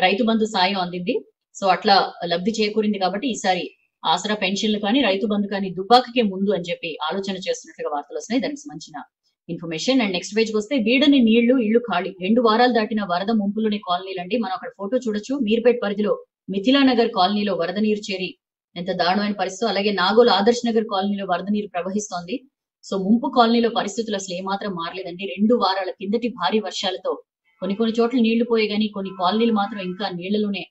రైతు బంధు సాయం అందింది. సో అట్లా లబ్ధి చేకూరింది కాబట్టి ఈసారి ఆసరా పెన్షన్లు కానీ రైతు బంధు కానీ దుబ్బాకకే ముందు అని చెప్పి ఆలోచన చేస్తున్నట్లుగా వార్తలు వస్తున్నాయి. దానికి సంబంధించిన ఇన్ఫర్మేషన్. అండ్ నెక్స్ట్ పేజ్కి వస్తే వీడని నీళ్లు, ఇళ్లు ఖాళీ. 2 వారాలు దాటిన వరద ముంపులోని కాలనీలండి. మనం అక్కడ ఫోటో చూడొచ్చు. మీర్పేట్ పరిధిలో మిథిలానగర్ కాలనీలో వరద నీరు చేరి ఎంత దారుణమైన పరిస్థితి. అలాగే నాగోల్ ఆదర్శ్ నగర్ కాలనీలో వరద నీరు ప్రవహిస్తోంది. సో ముంపు కాలనీలో పరిస్థితులు అసలు ఏమాత్రం మారలేదండి. 2 వారాల కిందటి భారీ వర్షాలతో కొన్ని చోట్ల నీళ్లు పోయే గానీ కొన్ని కాలనీలు మాత్రం ఇంకా నీళ్లలోనే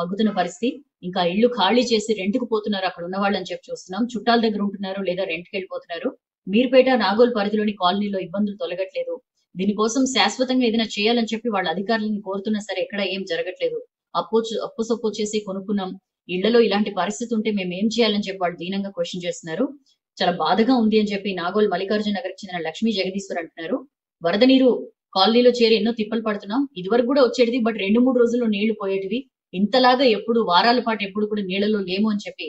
మగ్గుతున్న పరిస్థితి. ఇంకా ఇళ్లు ఖాళీ చేసి రెంట్కు పోతున్నారు అక్కడ ఉన్న వాళ్ళని చెప్పి చూస్తున్నాం. చుట్టాల దగ్గర ఉంటున్నారు లేదా రెంట్కి వెళ్ళిపోతున్నారు. మీర్పేట, నాగోల్ పరిధిలోని కాలనీలో ఇబ్బందులు తొలగట్లేదు. దీనికోసం శాశ్వతంగా ఏదైనా చేయాలని చెప్పి వాళ్ళ అధికారులను కోరుతున్నా సరే ఎక్కడ ఏం జరగట్లేదు. అప్పు సొప్పు చేసి కొనుక్కున్నాం, ఇళ్లలో ఇలాంటి పరిస్థితి ఉంటే మేము ఏం చేయాలని చెప్పి వాళ్ళు దీనంగా క్వశ్చన్ చేస్తున్నారు. చాలా బాధగా ఉంది అని చెప్పి నాగోల్ మల్లికార్జున నగర్ చెందిన లక్ష్మీ జగదీశ్వర్ అంటున్నారు. వరద నీరు కాలనీలో చేరి ఎన్నో తిప్పలు పడుతున్నాం. ఇదివరకు కూడా వచ్చేటిది, బట్ 2-3 రోజుల్లో నీళ్లు పోయేటివి. ఇంతలాగా ఎప్పుడు వారాల పాటు ఎప్పుడు కూడా నీళ్లలో లేము అని చెప్పి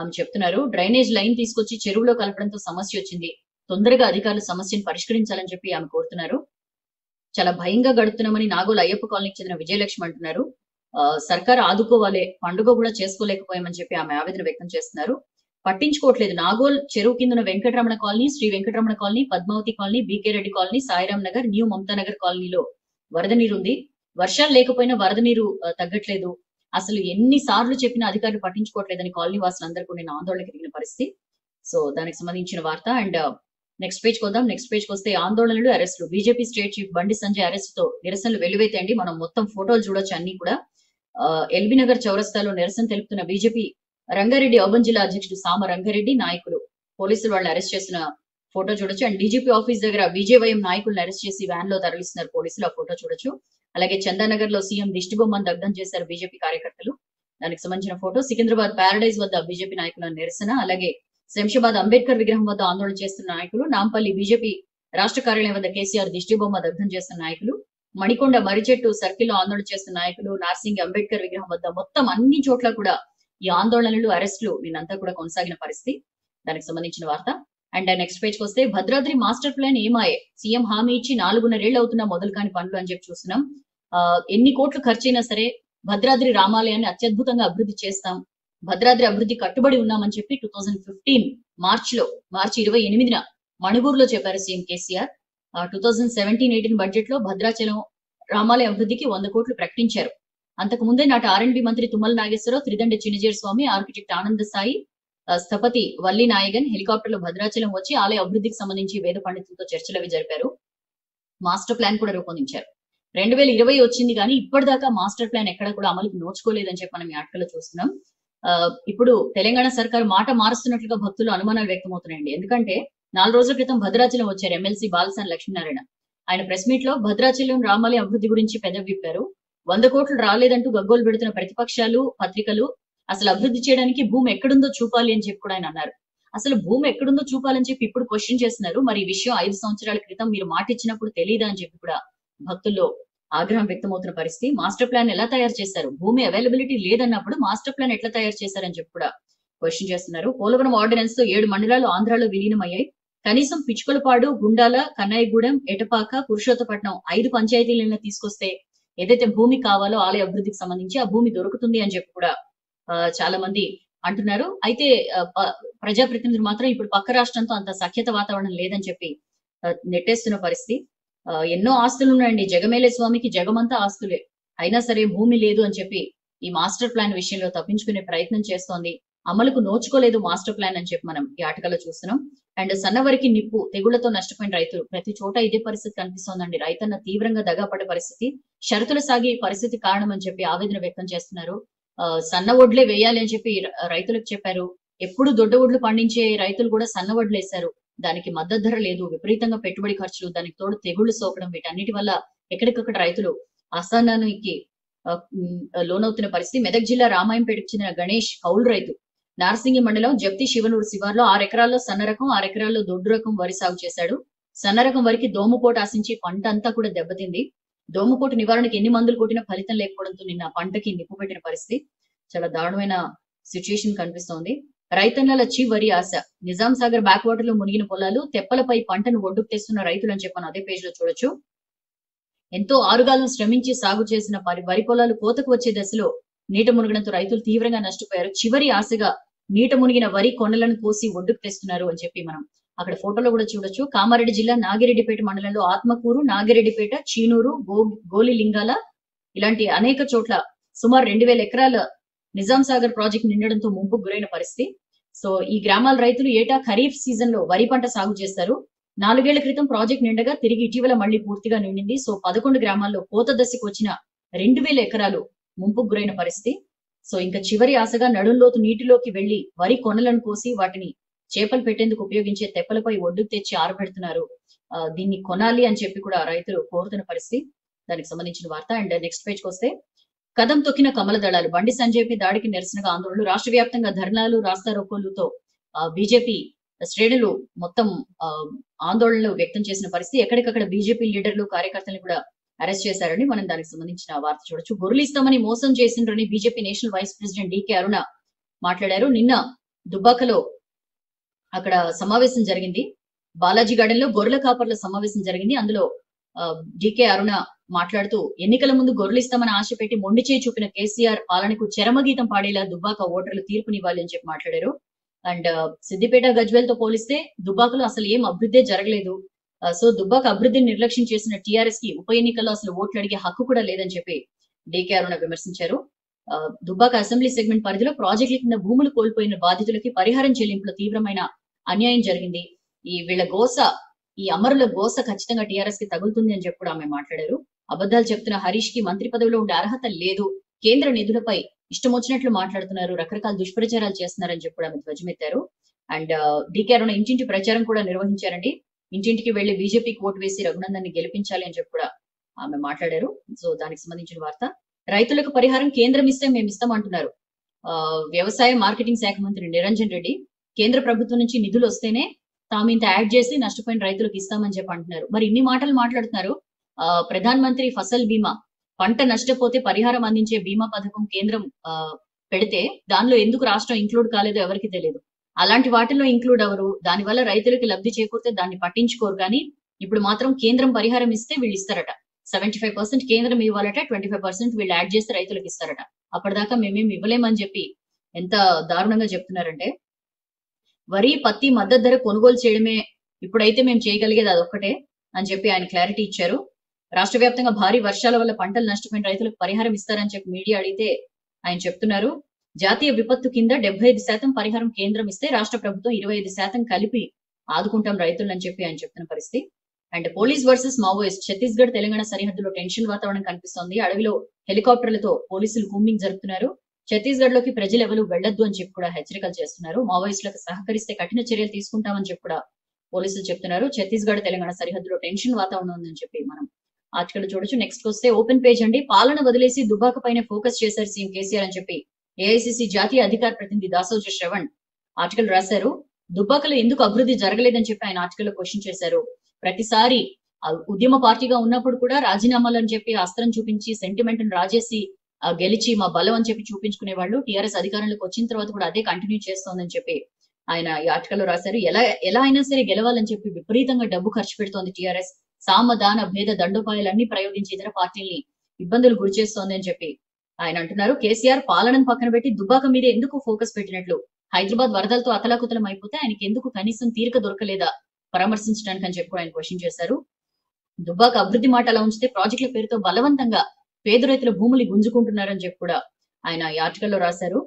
ఆమె చెప్తున్నారు. డ్రైనేజ్ లైన్ తీసుకొచ్చి చెరువులో కలపడంతో సమస్య వచ్చింది. తొందరగా అధికారులు సమస్యను పరిష్కరించాలని చెప్పి ఆమె కోరుతున్నారు. చాలా భయంగా గడుపుతున్నామని నాగోల్ అయ్యప్ప కాలనీకి చెందిన విజయలక్ష్మి అంటున్నారు. సర్కార్ ఆదుకోవాలి, పండుగ కూడా చేసుకోలేకపోయామని చెప్పి ఆమె ఆవేదన వ్యక్తం చేస్తున్నారు. పట్టించుకోవట్లేదు. నాగోల్ చెరువు కిందన Venkataramana colony, Sri Venkataramana colony, Padmavathi colony, BK Reddy colony, Sairam Nagar, new Mamata Nagar కాలనీలో వరద నీరు ఉంది. వర్షాలు లేకపోయినా వరద నీరు తగ్గట్లేదు. అసలు ఎన్నిసార్లు చెప్పినా అధికారులు పట్టించుకోవట్లేదని కాలనీ వాసులందరికీ నేను ఆందోళనకి దిగిన పరిస్థితి. సో దానికి సంబంధించిన వార్త. అండ్ నెక్స్ట్ పేజ్కి వద్దాం. నెక్స్ట్ పేజ్కి వస్తే ఆందోళనలు, అరెస్టులు. BJP state chief Bandi Sanjay arrest తో నిరసనలు వెలువైతాయండి. మనం మొత్తం ఫోటోలు చూడొచ్చు అన్ని కూడా. ఎల్బీ నగర్ చౌరస్తాలో నిరసన తెలుపుతున్న బీజేపీ రంగారెడ్డి అర్బన్ జిల్లా అధ్యక్షుడు సామ రంగారెడ్డి నాయకులు పోలీసులు వాళ్ళని అరెస్ట్ చేసిన ఫోటో చూడొచ్చు. అండ్ డీజీపీ ఆఫీస్ దగ్గర బీజేవైఎం నాయకులను అరెస్ట్ చేసి వ్యాన్ లో తరలిస్తున్నారు పోలీసులు. ఆ ఫోటో చూడొచ్చు. అలాగే చందానగర్ లో సీఎం దిష్టిబొమ్మను దగ్ధం చేశారు బీజేపీ కార్యకర్తలు. దానికి సంబంధించిన ఫోటో. సికింద్రాబాద్ ప్యారడైజ్ వద్ద బీజేపీ నాయకుల నిరసన. అలాగే శంషాబాద్ అంబేద్కర్ విగ్రహం వద్ద ఆందోళన చేస్తున్న నాయకులు. నాంపల్లి బీజేపీ రాష్ట్ర కార్యాలయం వద్ద కేసీఆర్ దిష్టిబొమ్మ దగ్ధం చేస్తున్న నాయకులు. మణికొండ మర్రిచెట్టు సర్కిల్లో ఆందోళన చేస్తున్న నాయకులు. నార్సింగ్ అంబేద్కర్ విగ్రహం వద్ద మొత్తం అన్ని చోట్ల కూడా ఈ ఆందోళనలు, అరెస్టులు నిన్నంతా కూడా కొనసాగిన పరిస్థితి. దానికి సంబంధించిన వార్త. అండ్ నెక్స్ట్ పేజ్ వస్తే భద్రాద్రి మాస్టర్ ప్లాన్ ఏమాయే, సీఎం హామీ ఇచ్చి 4.5 ఏళ్లు అవుతున్న మొదలు కాని పనులు అని చెప్పి చూస్తున్నాం. ఎన్ని కోట్లు ఖర్చైనా సరే భద్రాద్రి రామాలయాన్ని అత్యద్భుతంగా అభివృద్ధి చేస్తాం, భద్రాద్రి అభివృద్ధి కట్టుబడి ఉన్నామని చెప్పి 2015 మార్చి 28న మణుగూరులో చెప్పారు సీఎం కేసీఆర్. 2017-18 బడ్జెట్ లో భద్రాచలం రామాలయ అభివృద్ధికి 100 కోట్లు ప్రకటించారు. అంతకు ముందే నాటి ఆర్ఎండ్బి మంత్రి తుమ్మల నాగేశ్వరరావు, త్రిదండ చిన్నజీర స్వామి, ఆర్కిటెక్ట్ ఆనంద సాయి, స్థపతి వల్లి నాయగన్ హెలికాప్టర్లో భద్రాచలం వచ్చి ఆలయ అభివృద్ధికి సంబంధించి వేద పండితులతో చర్చలు జరిపారు. మాస్టర్ ప్లాన్ కూడా రూపొందించారు. 2020 వచ్చింది కానీ ఇప్పటిదాకా మాస్టర్ ప్లాన్ ఎక్కడ కూడా అమలుకి నోచుకోలేదని చెప్పి మనం ఈ ఆర్టికల్లో చూస్తున్నాం. ఇప్పుడు తెలంగాణ సర్కార్ మాట మారుస్తున్నట్లుగా భక్తులు అనుమానాలు వ్యక్తమవుతున్నాయండి. ఎందుకంటే 4 రోజుల క్రితం భద్రాచలం వచ్చారు ఎమ్మెల్సీ బాలసాని లక్ష్మీనారాయణ. ఆయన ప్రెస్ మీట్ లో భద్రాచలం రామాలయ అభివృద్ధి గురించి పెదవిప్పారు. 100 కోట్లు రాలేదంటూ గగ్గోలు పెడుతున్న ప్రతిపక్షాలు, పత్రికలు అసలు అభివృద్ధి చేయడానికి భూమి ఎక్కడుందో చూపాలి అని చెప్పి కూడా ఆయన అన్నారు. అసలు భూమి ఎక్కడుందో చూపాలని చెప్పి ఇప్పుడు క్వశ్చన్ చేస్తున్నారు. మరి ఈ విషయం 5 సంవత్సరాల క్రితం మీరు మాట ఇచ్చినప్పుడు తెలియదా అని చెప్పి కూడా భక్తుల్లో ఆగ్రహం వ్యక్తమవుతున్న పరిస్థితి. మాస్టర్ ప్లాన్ ఎలా తయారు చేశారు, భూమి అవైలబిలిటీ లేదన్నప్పుడు మాస్టర్ ప్లాన్ ఎట్లా తయారు చేశారని చెప్పి కూడా క్వశ్చన్ చేస్తున్నారు. పోలవరం ఆర్డినెన్స్ తో 7 మండలాలు ఆంధ్రాలో విలీనమయ్యాయి. కనీసం పిచ్చుకలపాడు, గుండాల, కన్నాయిగూడెం, ఎటపాక, పురుషోత్తపట్నం 5 పంచాయతీలను తీసుకొస్తే ఏదైతే భూమి కావాలో ఆలయ అభివృద్ధికి సంబంధించి ఆ భూమి దొరుకుతుంది అని చెప్పి కూడా చాలా మంది అంటున్నారు. అయితే ప్రజాప్రతినిధులు మాత్రం ఇప్పుడు పక్క రాష్ట్రంతో అంత సఖ్యత వాతావరణం లేదని చెప్పి నెట్టేస్తున్న పరిస్థితి. ఎన్నో ఆస్తులు ఉన్నాయండి జగమేలే స్వామికి, జగమంతా ఆస్తులే, అయినా సరే భూమి లేదు అని చెప్పి ఈ మాస్టర్ ప్లాన్ విషయంలో తప్పించుకునే ప్రయత్నం చేస్తోంది. అమలుకు నోచుకోలేదు మాస్టర్ ప్లాన్ అని చెప్పి మనం ఈ ఆటగాలో చూస్తున్నాం. అండ్ సన్నవరికి నిప్పు, తెగుళ్లతో నష్టపోయిన రైతులు ప్రతి చోట ఇదే పరిస్థితి కనిపిస్తోందండి. రైతన్న తీవ్రంగా దగాపడే పరిస్థితి, షరతులు సాగే పరిస్థితి కారణం అని చెప్పి ఆవేదన వ్యక్తం చేస్తున్నారు. సన్న ఒడ్లే వేయాలి అని చెప్పి రైతులకు చెప్పారు. ఎప్పుడు దొడ్డ ఒడ్లు పండించే రైతులు కూడా సన్న ఒడ్లు వేశారు. దానికి మద్దతు ధర లేదు, విపరీతంగా పెట్టుబడి ఖర్చులు, దానికి తోడు తెగుళ్లు సోకడం, వీటన్నిటి వల్ల ఎక్కడికక్కడ రైతులు అసహనానికి లోనవుతున్న పరిస్థితి. మెదక్ జిల్లా రామాయంపేటకు చెందిన గణేష్ కౌలు రైతు నార్సింగి మండలం జప్తి శివనూరు శివార్లో 6 ఎకరాల్లో సన్న రకం, 6 ఎకరాల్లో దొడ్డు రకం వరి సాగు చేశాడు. సన్న రకం వరికి దోమపోటు ఆశించి పంట అంతా కూడా దెబ్బతింది. దోమపోటు నివారణకు ఎన్ని మందులు కొట్టినా ఫలితం లేకపోవడంతో నిన్న పంటకి నిప్పు పెట్టిన పరిస్థితి. చాలా దారుణమైన సిచ్యుయేషన్ కనిపిస్తోంది. రైతన్నల చివరి ఆశ, నిజాం సాగర్ బ్యాక్ వాటర్ లో మునిగిన పొలాలు, తెప్పలపై పంటను ఒడ్డుకు తెస్తున్న రైతులు అని చెప్పాను అదే పేజ్ లో చూడొచ్చు. ఎంతో ఆరుగాలం శ్రమించి సాగు చేసిన వరి పొలాలు కోతకు వచ్చే దశలో నీట మునగడంతో రైతులు తీవ్రంగా నష్టపోయారు. చివరి ఆశగా నీట మునిగిన వరి కొనలను కోసి ఒడ్డుకు తెస్తున్నారు అని చెప్పి మనం అక్కడ ఫోటోలో కూడా చూడొచ్చు. కామారెడ్డి జిల్లా నాగిరెడ్డిపేట మండలంలో ఆత్మకూరు, నాగిరెడ్డిపేట, చీనూరు, గోలిలింగాల ఇలాంటి అనేక చోట్ల సుమారు 2,000 ఎకరాల నిజాం సాగర్ ప్రాజెక్ట్ నిండడంతో ముంపుకు గురైన పరిస్థితి. సో ఈ గ్రామాల రైతులు ఏటా ఖరీఫ్ సీజన్ లో వరి పంట సాగు చేస్తారు. 4 ఏళ్ల క్రితం ప్రాజెక్ట్ నిండగా తిరిగి ఇటీవల మళ్లీ పూర్తిగా నిండింది. సో 11 గ్రామాల్లో కోత దశకు వచ్చిన 2,000 ఎకరాలు ముంపుకు గురైన పరిస్థితి. సో ఇంకా చివరి ఆశగా నడుంలోతు నీటిలోకి వెళ్లి వరి కొనలను కోసి వాటిని చేపలు పెట్టేందుకు ఉపయోగించే తెప్పలపై ఒడ్డుకు తెచ్చి ఆరబెడుతున్నారు. దీన్ని కొనాలి అని చెప్పి కూడా రైతులు కోరుతున్న పరిస్థితి. దానికి సంబంధించిన వార్త. అండ్ నెక్స్ట్ పేజ్కి వస్తే కదం తొక్కిన కమల దళాలు, బండి సంజయ్పై దాడికి నిరసనగా ఆందోళనలు, రాష్ట్ర వ్యాప్తంగా ధర్నాలు, రాస్తారోకోళ్లతో బీజేపీ శ్రేణులు మొత్తం ఆందోళనలు వ్యక్తం చేసిన పరిస్థితి. ఎక్కడికక్కడ బీజేపీ లీడర్లు, కార్యకర్తలను కూడా అరెస్ట్ చేశారని మనం దానికి సంబంధించిన వార్త చూడొచ్చు. గొర్రెలు ఇస్తామని మోసం చేసిండ్రని BJP national vice president DK Aruna మాట్లాడారు. నిన్న దుబ్బాకలో అక్కడ సమావేశం జరిగింది, బాలాజీ గార్డెన్ లో గొర్రెల కాపర్ల సమావేశం జరిగింది. అందులో డీకే అరుణ మాట్లాడుతూ ఎన్నికల ముందు గొర్రెలు ఇస్తామని ఆశ పెట్టి మొండి చేయి చూపిన కేసీఆర్ పాలనకు చరమగీతం పాడేలా దుబ్బాక ఓటర్లు తీర్పునివ్వాలి అని చెప్పి మాట్లాడారు. అండ్ సిద్దిపేట గజ్వేల్ తో పోలిస్తే దుబ్బాకలో అసలు ఏం అభివృద్ధి జరగలేదు. సో దుబ్బాక అభివృద్ధిని నిర్లక్ష్యం చేసిన టీఆర్ఎస్ కి ఉప ఎన్నికల్లో అసలు ఓట్లు అడిగే హక్కు కూడా లేదని చెప్పి డీకే అరుణ విమర్శించారు. దుబ్బాక అసెంబ్లీ సెగ్మెంట్ పరిధిలో ప్రాజెక్టుల కింద భూములు కోల్పోయిన బాధితులకి పరిహారం చెల్లింపులో తీవ్రమైన అన్యాయం జరిగింది. ఈ వీళ్ళ గోస, ఈ అమరుల గోస ఖచ్చితంగా టీఆర్ఎస్ కి తగులుతుంది అని చెప్పి కూడా ఆమె మాట్లాడారు. అబద్దాలు చెప్తున్న హరీష్ కి మంత్రి పదవిలో ఉండే అర్హత లేదు, కేంద్ర నిధులపై ఇష్టం వచ్చినట్లు మాట్లాడుతున్నారు, రకరకాల దుష్ప్రచారాలు చేస్తున్నారని చెప్పి కూడా ఆమె ధ్వజమెత్తారు. అండ్ డీకే అరుణ ఇంటింటి ప్రచారం కూడా నిర్వహించారండి. ఇంటింటికి వెళ్లి బీజేపీకి ఓటు వేసి రఘునందన్ని గెలిపించాలి అని చెప్పి కూడా ఆమె మాట్లాడారు. సో దానికి సంబంధించిన వార్త. రైతులకు పరిహారం కేంద్రం ఇస్తే మేము ఇస్తామంటున్నారు, వ్యవసాయ మార్కెటింగ్ శాఖ మంత్రి నిరంజన్ రెడ్డి కేంద్ర ప్రభుత్వం నుంచి నిధులు వస్తేనే తాము ఇంత యాడ్ చేసి నష్టపోయిన రైతులకు ఇస్తామని చెప్పి అంటున్నారు. మరి ఇన్ని మాటలు మాట్లాడుతున్నారు. ప్రధాన మంత్రి ఫసల్ బీమా, పంట నష్టపోతే పరిహారం అందించే బీమా పథకం కేంద్రం పెడితే దానిలో ఎందుకు రాష్ట్రం ఇంక్లూడ్ కాలేదో ఎవరికి తెలియదు. అలాంటి వాటిల్లో ఇంక్లూడ్ అవరు, దానివల్ల రైతులకి లబ్ధి చేకూరితే దాన్ని పట్టించుకోరు. కానీ ఇప్పుడు మాత్రం కేంద్రం పరిహారం ఇస్తే వీళ్ళు ఇస్తారట, 75% కేంద్రం ఇవ్వాలట, 25% వీళ్ళు యాడ్ చేస్తే రైతులకు ఇస్తారట. అప్పటిదాకా మేమేమి ఇవ్వలేమని చెప్పి ఎంత దారుణంగా చెప్తున్నారంటే, వరి పత్తి మద్దతు ధర కొనుగోలు చేయడమే ఇప్పుడైతే మేము చేయగలిగేది అదొక్కటే అని చెప్పి ఆయన క్లారిటీ ఇచ్చారు. రాష్ట్ర వ్యాప్తంగా భారీ వర్షాల వల్ల పంటలు నష్టపోయిన రైతులకు పరిహారం ఇస్తారని చెప్పి మీడియా అడిగితే ఆయన చెప్తున్నారు, జాతీయ విపత్తు కింద 75% పరిహారం కేంద్రం ఇస్తే రాష్ట్ర ప్రభుత్వం 25% కలిపి ఆదుకుంటాం రైతులని చెప్పి ఆయన చెప్తున్న పరిస్థితి. And police versus Maoist, Chhattisgarh Telangana సరిహద్దులో టెన్షన్ వాతావరణం కనిపిస్తోంది. అడవిలో హెలికాప్టర్లతో పోలీసులు కూంబింగ్ జరుపుతున్నారు. ఛత్తీస్గఢ్ లోకి ప్రజలు ఎవరు వెళ్లొద్దు అని చెప్పి కూడా హెచ్చరికలు చేస్తున్నారు. మావోయిస్టులకు సహకరిస్తే కఠిన చర్యలు తీసుకుంటామని చెప్పి కూడా పోలీసులు చెప్తున్నారు. ఛత్తీస్గఢ్ తెలంగాణ సరిహద్దులో టెన్షన్ వాతావరణం ఉందని చెప్పి మనం ఆర్టికల్ చూడొచ్చు. నెక్స్ట్ వస్తే ఓపెన్ పేజ్ అండి. పాలన వదిలేసి దుబాక పైన ఫోకస్ చేశారు సీఎం కేసీఆర్ అని చెప్పి ఏఐసీసీ జాతీయ అధికార ప్రతినిధి దాసోజ శ్రవణ్ ఆర్టికల్ రాశారు. దుబ్బాకలో ఎందుకు అభివృద్ధి జరగలేదని చెప్పి ఆయన ఆర్టికల్లో క్వశ్చన్ చేశారు. ప్రతిసారి ఉద్యమ పార్టీగా ఉన్నప్పుడు కూడా రాజీనామాలని చెప్పి అస్త్రం చూపించి సెంటిమెంట్ ను రాజేసి గెలిచి మా బలం అని చెప్పి చూపించుకునే వాళ్ళు. టీఆర్ఎస్ అధికారంలోకి వచ్చిన తర్వాత కూడా అదే కంటిన్యూ చేస్తోందని చెప్పి ఆయన ఈ ఆర్టికల్లో రాశారు. ఎలా అయినా సరే గెలవాలని చెప్పి విపరీతంగా డబ్బు ఖర్చు పెడుతోంది టీఆర్ఎస్. సామదాన భేద దండోపాయాలన్నీ ప్రయోగించి ఇతర పార్టీల్ని ఇబ్బందులు గురి చేస్తోంది అని చెప్పి ఆయన అంటున్నారు. కేసీఆర్ పాలనను పక్కన పెట్టి దుబ్బాక మీద ఎందుకు ఫోకస్ పెట్టినట్లు, హైదరాబాద్ వరదలతో అతలాకుతలం అయిపోతే ఆయనకి ఎందుకు కనీసం తీరిక దొరకలేదా పరామర్శించడానికి అని చెప్పి ఆయన క్వశ్చన్ చేశారు. దుబ్బాక అభివృద్ధి మాట అలా ఉంచితే ప్రాజెక్టుల పేరుతో బలవంతంగా పేద రైతుల భూములు గుంజుకుంటున్నారని చెప్పి కూడా ఆయన ఈ ఆర్టికల్లో రాశారు.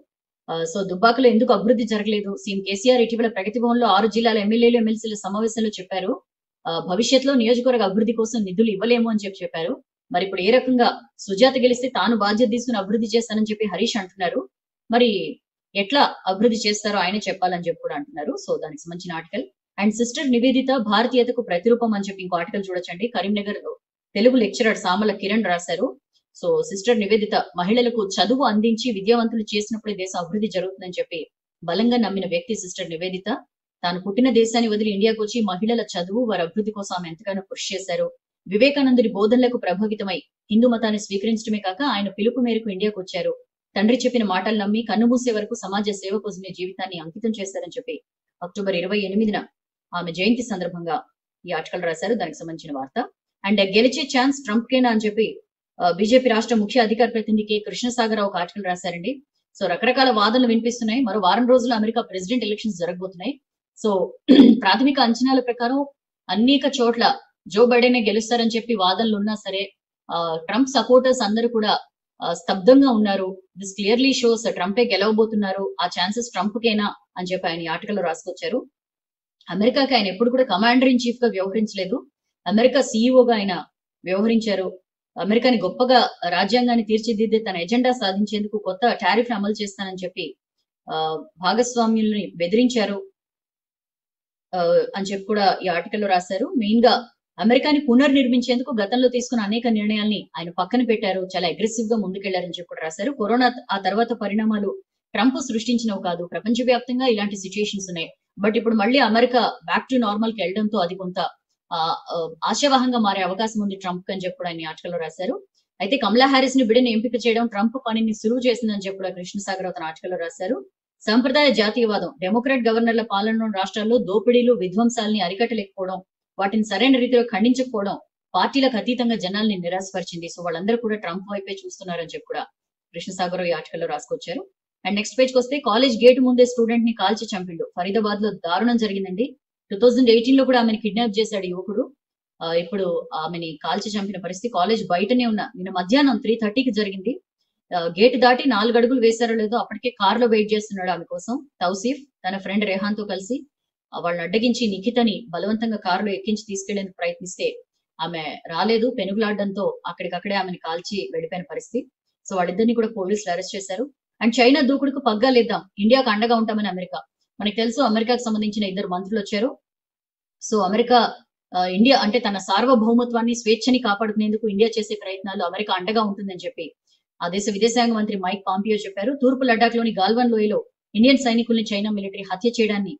సో దుబ్బాకలో ఎందుకు అభివృద్ధి జరగలేదు, సీఎం కేసీఆర్ ఇటీవల ప్రగతి భవన్ లో 6 జిల్లాల ఎమ్మెల్యేలు ఎమ్మెల్సీల సమావేశంలో చెప్పారు. భవిష్యత్తులో నియోజకవర్గ అభివృద్ధి కోసం నిధులు ఇవ్వలేము అని చెప్పి చెప్పారు. మరి ఇప్పుడు ఏ రకంగా సుజాత గెలిస్తే తాను బాధ్యత తీసుకుని అభివృద్ధి చేస్తానని చెప్పి హరీష్ అంటున్నారు. మరి ఎట్లా అభివృద్ధి చేస్తారో ఆయనే చెప్పాలని చెప్పి కూడా అంటున్నారు. సో దానికి సంబంధించిన ఆర్టికల్. అండ్ సిస్టర్ నివేదిత భారతీయతకు ప్రతిరూపం అని చెప్పి ఇంకో ఆర్టికల్ చూడొచ్చండి. కరీంనగర్ తెలుగు లెక్చరర్ సామల కిరణ్ రాశారు. సో సిస్టర్ నివేదిత మహిళలకు చదువు అందించి విద్యావంతులు చేసినప్పుడే దేశం అభివృద్ధి జరుగుతుందని చెప్పి బలంగా నమ్మిన వ్యక్తి సిస్టర్ నివేదిత. తాను పుట్టిన దేశాన్ని వదిలి ఇండియాకు వచ్చి మహిళల చదువు వారి అభివృద్ధి కోసం ఆమె ఎంతగానో కృషి చేశారు. వివేకానందుడి బోధనలకు ప్రభావితమై హిందూ మతాన్ని స్వీకరించడమే కాక ఆయన పిలుపు మేరకు ఇండియాకు వచ్చారు. తండ్రి చెప్పిన మాటలు నమ్మి కన్నుమూసే వరకు సమాజ సేవ కోసమే జీవితాన్ని అంకితం చేశారని చెప్పి అక్టోబర్ 28న ఆమె జయంతి సందర్భంగా ఈ ఆర్టికల్ రాశారు. దానికి సంబంధించిన వార్త. అండ్ గెలిచే ఛాన్స్ ట్రంప్ కేనా అని చెప్పి బీజేపీ రాష్ట్ర ముఖ్య అధికార ప్రతినిధి కె కృష్ణసాగర్ ఒక ఆర్టికల్ రాశారండి. సో రకరకాల వాదనలు వినిపిస్తున్నాయి. మరో వారం రోజులు అమెరికా ప్రెసిడెంట్ ఎలక్షన్స్ జరగబోతున్నాయి. సో ప్రాథమిక అంచనాల ప్రకారం అనేక చోట్ల జో బైడెనే గెలుస్తారని చెప్పి వాదనలు ఉన్నా సరే ట్రంప్ సపోర్టర్స్ అందరూ కూడా స్తబ్దంగా ఉన్నారు. దిస్ క్లియర్లీ షోస్ ట్రంపే గెలవబోతున్నారు, ఆ ఛాన్సెస్ ట్రంప్ కేనా అని చెప్పి ఆయన ఆర్టికల్ రాసుకొచ్చారు. అమెరికాకి ఆయన ఎప్పుడు కూడా కమాండర్ ఇన్ చీఫ్ గా వ్యవహరించలేదు, అమెరికా సీఈఓగా ఆయన వ్యవహరించారు. అమెరికాని గొప్పగా రాజ్యాంగాన్ని తీర్చిదిద్దే తన ఎజెండా సాధించేందుకు కొత్త టారిఫ్ అమలు చేస్తానని చెప్పి భాగస్వామ్యుల్ని బెదిరించారు అని చెప్పి కూడా ఈ ఆర్టికల్లో రాశారు. మెయిన్ గా అమెరికాని పునర్నిర్మించేందుకు గతంలో తీసుకున్న అనేక నిర్ణయాల్ని ఆయన పక్కన పెట్టారు, చాలా అగ్రెసివ్ గా ముందుకెళ్లారని చెప్పి కూడా రాశారు. కరోనా ఆ తర్వాత పరిణామాలు ట్రంప్ సృష్టించినవి కాదు, ప్రపంచవ్యాప్తంగా ఇలాంటి సిచ్యుయేషన్స్ ఉన్నాయి. బట్ ఇప్పుడు మళ్ళీ అమెరికా బ్యాక్ టు నార్మల్ కి వెళ్లడంతో అది కొంత ఆశావాహంగా మారే అవకాశం ఉంది ట్రంప్ అని చెప్పి కూడా ఆయన ఆర్టికల్లో రాశారు. అయితే కమలా హారిస్ ని బిడెన్ ఎంపిక చేయడం ట్రంప్ పనిని సులువు చేసిందని చెప్పి కూడా కృష్ణసాగర్ అతను ఆర్టికల్లో రాశారు. సంప్రదాయ జాతీయవాదం, డెమోక్రాట్ గవర్నర్ల పాలనలో రాష్ట్రాల్లో దోపిడీలు విధ్వంసాలని అరికట్టలేకపోవడం, వాటిని సరైన రీతిలో ఖండించకపోవడం పార్టీలకు అతీతంగా జనాల్ని నిరాశపరిచింది. సో వాళ్ళందరూ కూడా ట్రంప్ వైపే చూస్తున్నారని చెప్పి కూడా కృష్ణసాగర్ ఈ ఆర్టికల్లో రాసుకొచ్చారు. అండ్ నెక్స్ట్ పేజ్ కి వస్తే, కాలేజ్ గేట్ ముందే స్టూడెంట్ ని కాల్చి చంపిండు. ఫరీదాబాద్ లో దారుణం జరిగిందండి. 2018 లో కూడా ఆమెను కిడ్నాప్ చేశాడు యువకుడు. ఇప్పుడు ఆమెని కాల్చి చంపిన పరిస్థితి కాలేజ్ బయటనే ఉన్న నిన్న మధ్యాహ్నం 3:30కి జరిగింది. గేట్ దాటి 4 అడుగులు వేశారో లేదో అప్పటికే కార్ లో వెయిట్ చేస్తున్నాడు ఆమె కోసం. తౌసీఫ్ తన ఫ్రెండ్ రేహాన్ తో కలిసి వాళ్ళని అడ్డగించి నిఖితని బలవంతంగా కారులో ఎక్కించి తీసుకెళ్లేందుకు ప్రయత్నిస్తే ఆమె రాలేదు. పెనుగులాడడంతో అక్కడికక్కడే ఆమెను కాల్చి వెళ్లిపోయిన పరిస్థితి. సో వాళ్ళిద్దరిని కూడా పోలీసులు అరెస్ట్ చేశారు. అండ్ చైనా దూకుడుకు పగ్గాలేద్దాం, ఇండియాకు అండగా ఉంటామని అమెరికా. మనకు తెలుసు అమెరికాకు సంబంధించిన 2 మంత్రులు వచ్చారు. సో అమెరికా ఇండియా అంటే తన సార్వభౌమత్వాన్ని స్వేచ్ఛని కాపాడుకునేందుకు ఇండియా చేసే ప్రయత్నాలు అమెరికా అండగా ఉంటుందని చెప్పి ఆ దేశ విదేశాంగ మంత్రి మైక్ పాంపియో చెప్పారు. తూర్పు లడ్డాఖ్లోని గాల్వన్ లోయలో ఇండియన్ సైనికుల్ని చైనా మిలిటరీ హత్య చేయడాన్ని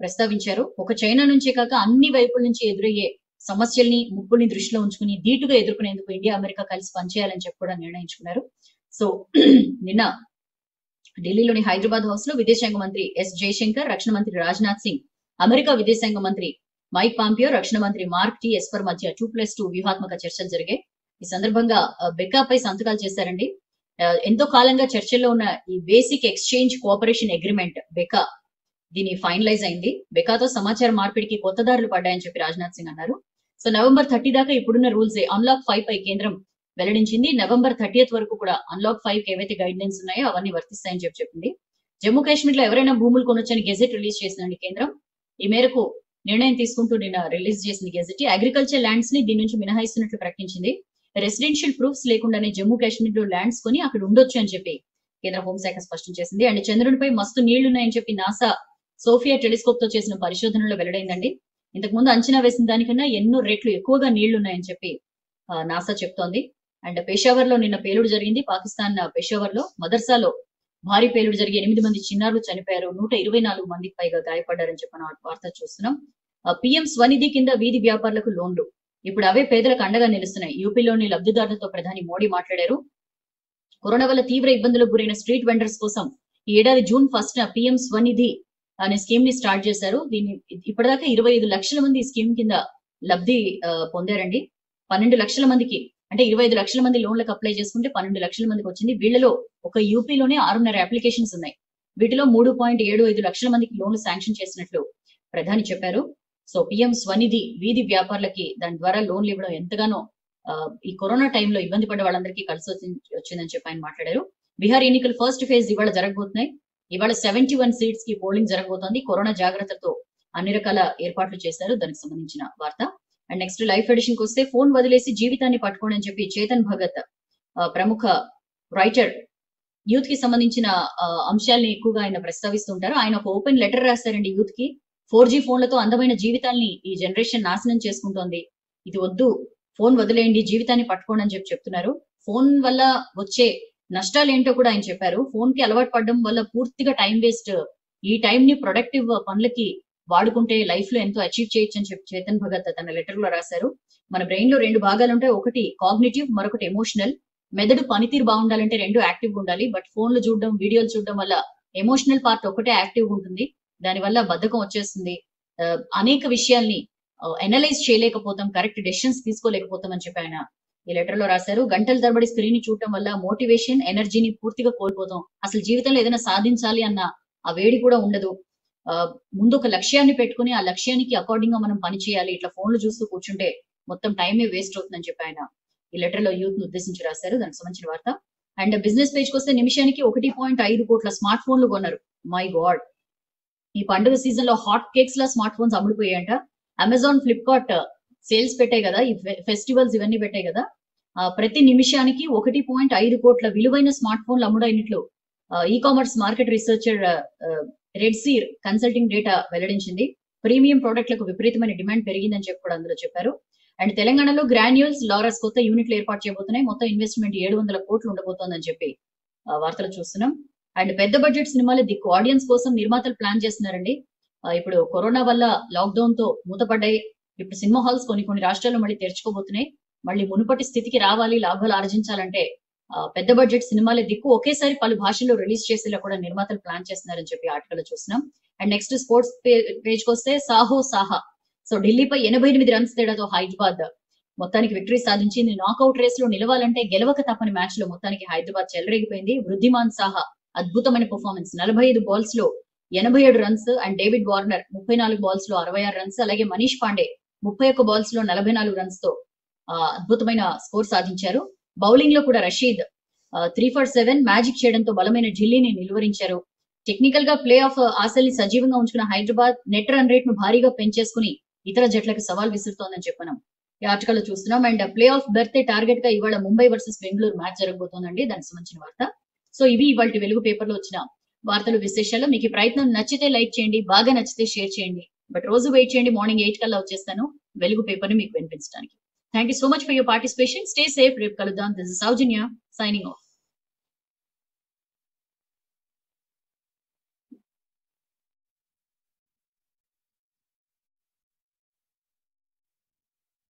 ప్రస్తావించారు. ఒక చైనా నుంచే కాక అన్ని వైపుల నుంచి ఎదురయ్యే సమస్యల్ని, ముప్పుల్ని దృష్టిలో ఉంచుకుని ధీటుగా ఎదుర్కొనేందుకు ఇండియా, అమెరికా కలిసి పనిచేయాలని చెప్పి కూడా నిర్ణయించుకున్నారు. సో నిన్న ఢిల్లీలోని హైదరాబాద్ హౌస్ లో విదేశాంగ మంత్రి ఎస్ జయశంకర్, రక్షణ మంత్రి రాజ్నాథ్ సింగ్, అమెరికా విదేశాంగ మంత్రి మైక్ పాంపియో, రక్షణ మంత్రి మార్క్ టి ఎస్పర్ మధ్య 2+2 వ్యూహాత్మక చర్చలు జరిగాయి. ఈ సందర్భంగా బెక్కాపై సంతకాలు చేశారండి. ఎంతో కాలంగా చర్చల్లో ఉన్న ఈ basic exchange cooperation agreement BECA, దీని ఫైనలైజ్ అయింది. బెకాతో సమాచార మార్పిడికి కొత్త దారులు పడ్డాయని చెప్పి రాజ్నాథ్ సింగ్ అన్నారు. సో November 30 దాకా ఇప్పుడున్న రూల్స్ Unlock 5 పై కేంద్రం వెల్లడించింది. November 30 వరకు కూడా Unlock 5 ఏవైతే గైడ్లైన్స్ ఉన్నాయో అవన్నీ వర్తిస్తాయని చెప్పి చెప్పింది. జమ్మూ కాశ్మీర్ లో ఎవరైనా భూములు కొనొచ్చని గెజెట్ రిలీజ్ చేసిందండి కేంద్రం. ఈ మేరకు నిర్ణయం తీసుకుంటూ నిన్న రిలీజ్ చేసిన గెజెట్ అగ్రికల్చర్ ల్యాండ్స్ ని దీని నుంచి మినహాయిస్తున్నట్లు ప్రకటించింది. రెసిడెన్షియల్ ప్రూఫ్స్ లేకుండానే జమ్మూ కాశ్మీర్ లో ల్యాండ్స్ కొని అక్కడ ఉండొచ్చు అని చెప్పి కేంద్ర హోంశాఖ స్పష్టం చేసింది. అండ్ చంద్రునిపై మస్తు నీళ్లున్నాయని చెప్పి నాసా సోఫియా టెలిస్కోప్ తో చేసిన పరిశోధనలో వెల్లడైందండి. ఇంతకు ముందు అంచనా వేసిన దానికన్నా ఎన్నో రెట్లు ఎక్కువగా నీళ్లున్నాయని చెప్పి నాసా చెప్తోంది. అండ్ పెషావర్ లో నిన్న పేలుడు జరిగింది. పాకిస్తాన్ పెషావర్ లో మదర్సాలో భారీ పేలుడు జరిగి 8 మంది చిన్నారులు చనిపోయారు, 124 మందికి పైగా గాయపడ్డారని చెప్పిన వార్త చూస్తున్నాం. PM స్వనిధి కింద వీధి వ్యాపారులకు లోన్లు ఇప్పుడు అవే పేదలకు అండగా నిలుస్తున్నాయి. యూపీలోని లబ్ధిదారులతో ప్రధాని మోడీ మాట్లాడారు. కరోనా వల్ల తీవ్ర ఇబ్బందులకు గురైన స్ట్రీట్ వెండర్స్ కోసం ఈ ఏడాది June 1st PM స్వనిధి అనే స్కీమ్ ని స్టార్ట్ చేశారు. దీన్ని ఇప్పటిదాకా 25 లక్షల మంది ఈ స్కీమ్ కింద లబ్ధి పొందారండి. 12 లక్షల మందికి అంటే 25 లక్షల మంది లోన్లకు అప్లై చేసుకుంటే 12 లక్షల మందికి వచ్చింది. వీళ్లలో ఒక యూపీలోనే 6.5 అప్లికేషన్స్ ఉన్నాయి. వీటిలో 3.75 లక్షల మందికి లోన్లు శాంక్షన్ చేసినట్లు ప్రధాని చెప్పారు. సో PM స్వనిధి వీధి వ్యాపారులకి దాని ద్వారా లోన్లు ఇవ్వడం ఎంతగానో ఈ కరోనా టైంలో ఇబ్బంది పడ్డ వాళ్ళందరికీ కలిసి వచ్చిందని చెప్పి ఆయన మాట్లాడారు. బీహార్ ఎన్నికలు ఫస్ట్ ఫేజ్ ఇవాళ జరగబోతున్నాయి. ఇవాళ 71 సీట్స్ కి పోలింగ్ జరగబోతోంది. కరోనా జాగ్రత్తతో అన్ని రకాల ఏర్పాట్లు చేశారు. దానికి సంబంధించిన వార్త. అండ్ నెక్స్ట్ లైఫ్ ఎడిషన్ కి వస్తే, ఫోన్ వదిలేసి జీవితాన్ని పట్టుకోండి అని చెప్పి చేతన్ భగత్, ప్రముఖ రైటర్, యూత్ కి సంబంధించిన అంశాలని ఎక్కువగా ఆయన ప్రస్తావిస్తుంటారు. ఆయన ఒక ఓపెన్ లెటర్ రాశారండి యూత్ కి. 4G ఫోన్లతో అందమైన జీవితాల్ని ఈ జనరేషన్ నాశనం చేసుకుంటోంది. ఇది వద్దు, ఫోన్ వదిలేయండి, జీవితాన్ని పట్టుకోండి అని చెప్పి చెప్తున్నారు. ఫోన్ వల్ల వచ్చే నష్టాలు ఏంటో కూడా ఆయన చెప్పారు. ఫోన్ కి అలవాటు పడడం వల్ల పూర్తిగా టైం వేస్ట్. ఈ టైం ని ప్రొడక్టివ్ పనులకి వాడుకుంటే లైఫ్ లో ఎంతో అచీవ్ చేయొచ్చు అని చెప్పి చేతన్ భగత్ తన లెటర్ లో రాశారు. మన బ్రెయిన్ లో 2 భాగాలు ఉంటాయి. ఒకటి కాగ్నిటివ్, మరొకటి ఎమోషనల్. మెదడు పనితీరు బాగుండాలంటే 2 యాక్టివ్ గా ఉండాలి. బట్ ఫోన్లు చూడడం, వీడియోలు చూడడం వల్ల ఎమోషనల్ పార్ట్ ఒకటే యాక్టివ్ గా ఉంటుంది. దానివల్ల బద్ధకం వచ్చేస్తుంది. అనేక విషయాల్ని అనలైజ్ చేయలేకపోతాం, కరెక్ట్ డెసిషన్స్ తీసుకోలేకపోతాం అని చెప్పి ఆయన ఈ లెటర్ లో రాశారు. గంటల తరబడి స్క్రీన్ ని చూడటం వల్ల మోటివేషన్, ఎనర్జీని పూర్తిగా కోల్పోతాం. అసలు జీవితంలో ఏదైనా సాధించాలి అన్న ఆ వేడి కూడా ఉండదు. ముందు ఒక లక్ష్యాన్ని పెట్టుకుని ఆ లక్ష్యానికి అకార్డింగ్ గా మనం పనిచేయాలి. ఇట్లా ఫోన్లు చూస్తూ కూర్చుంటే మొత్తం టైమే వేస్ట్ అవుతుందని చెప్పి ఆయన ఈ లెటర్ లో యూత్ ను ఉద్దేశించి రాశారు. దానికి సంబంధించిన వార్త. అండ్ బిజినెస్ పేజ్ కి వస్తే, నిమిషానికి 1.5 కోట్ల స్మార్ట్ ఫోన్లు కొన్నారు. మై గాడ్, ఈ పండుగ సీజన్ లో హాట్ కేక్స్ లా స్మార్ట్ ఫోన్స్ అమ్ముడుపోయాయంట. అమెజాన్, ఫ్లిప్కార్ట్ సేల్స్ పెట్టాయి కదా, ఈ ఫెస్టివల్స్ ఇవన్నీ పెట్టాయి కదా, ప్రతి నిమిషానికి 1.5 కోట్ల విలువైన స్మార్ట్ ఫోన్లు అమ్ముడైనట్లు e commerce market researcher red సీర్ consulting data వెల్లడించింది. ప్రీమియం ప్రోడక్ట్లకు విపరీతమైన డిమాండ్ పెరిగిందని చెప్పి కూడా అందులో చెప్పారు. అండ్ తెలంగాణలో గ్రాన్యూల్స్ లారస్ కొత్త యూనిట్లు ఏర్పాటు చేయబోతున్నాయి. మొత్తం ఇన్వెస్ట్మెంట్ 700 కోట్లు ఉండబోతోందని చెప్పి వార్తలు చూస్తున్నాం. అండ్ పెద్ద బడ్జెట్ సినిమాలే దిక్కు, ఆడియన్స్ కోసం నిర్మాతలు ప్లాన్ చేస్తున్నారండి. ఇప్పుడు కరోనా వల్ల లాక్డౌన్ తో మూతపడ్డాయి. ఇప్పుడు సినిమా హాల్స్ కొన్ని రాష్ట్రాల్లో మళ్ళీ తెరుచుకోబోతున్నాయి. మళ్ళీ మునుపటి స్థితికి రావాలి, లాభాలు ఆర్జించాలంటే పెద్ద బడ్జెట్ సినిమాలే దిక్కు, ఒకేసారి పలు భాషల్లో రిలీజ్ చేసేలా కూడా నిర్మాతలు ప్లాన్ చేస్తున్నారని చెప్పి ఆర్టికల్ చూస్తున్నాం. అండ్ నెక్స్ట్ స్పోర్ట్స్ పేజ్ కి వస్తే, సాహో సాహా సో ఢిల్లీపై 88 రన్స్ తేడాతో హైదరాబాద్ మొత్తానికి విక్టరీ సాధించింది. నాకౌట్ రేస్ లో నిలవాలంటే గెలవక తప్పని మ్యాచ్ లో మొత్తానికి హైదరాబాద్ చెలరేగిపోయింది. వృద్ధిమాన్ సాహా అద్భుతమైన పర్ఫార్మెన్స్, 45 బాల్స్ లో 87 runs. And David Warner 34 balls లో 66 రన్స్. అలాగే మనీష్ పాండే 31 బాల్స్ లో 44 రన్స్ తో అద్భుతమైన స్కోర్ సాధించారు. బౌలింగ్ లో కూడా రషీద్ 3 for 7 మ్యాజిక్ చేయడంతో బలమైన ఢిల్లీని నిలువరించారు. టెక్నికల్ గా ప్లే ఆఫ్ ఆశల్ని సజీవంగా ఉంచుకున్న హైదరాబాద్ నెట్ రన్ రేట్ ను భారీగా పెంచేసుకుని ఇతర జట్లకు సవాల్ విసురుతోందని చెప్పాం ఈ ఆర్టికల్ లో చూస్తున్నాం. అండ్ ప్లే ఆఫ్ బర్తే టార్గెట్ గా ఇవాళ ముంబై వర్సెస్ బెంగళూరు మ్యాచ్ జరగబోతోందండి. దానికి సంబంధించిన వార్త. సో ఇవి ఇవాళ వెలుగు పేపర్లో వచ్చిన వార్తలు, విశేషాలు. మీకు ఈ ప్రయత్నం నచ్చితే లైక్ చేయండి, బాగా నచ్చితే షేర్ చేయండి. బట్ రోజు వెయిట్ చేయండి, మార్నింగ్ 8 కల్లా వచ్చేస్తాను వెలుగు పేపర్ని మీకు వినిపించడానికి. Thank you so much for your participation. Stay safe. రేపు కలుద్దాం. This is Saujanya signing off.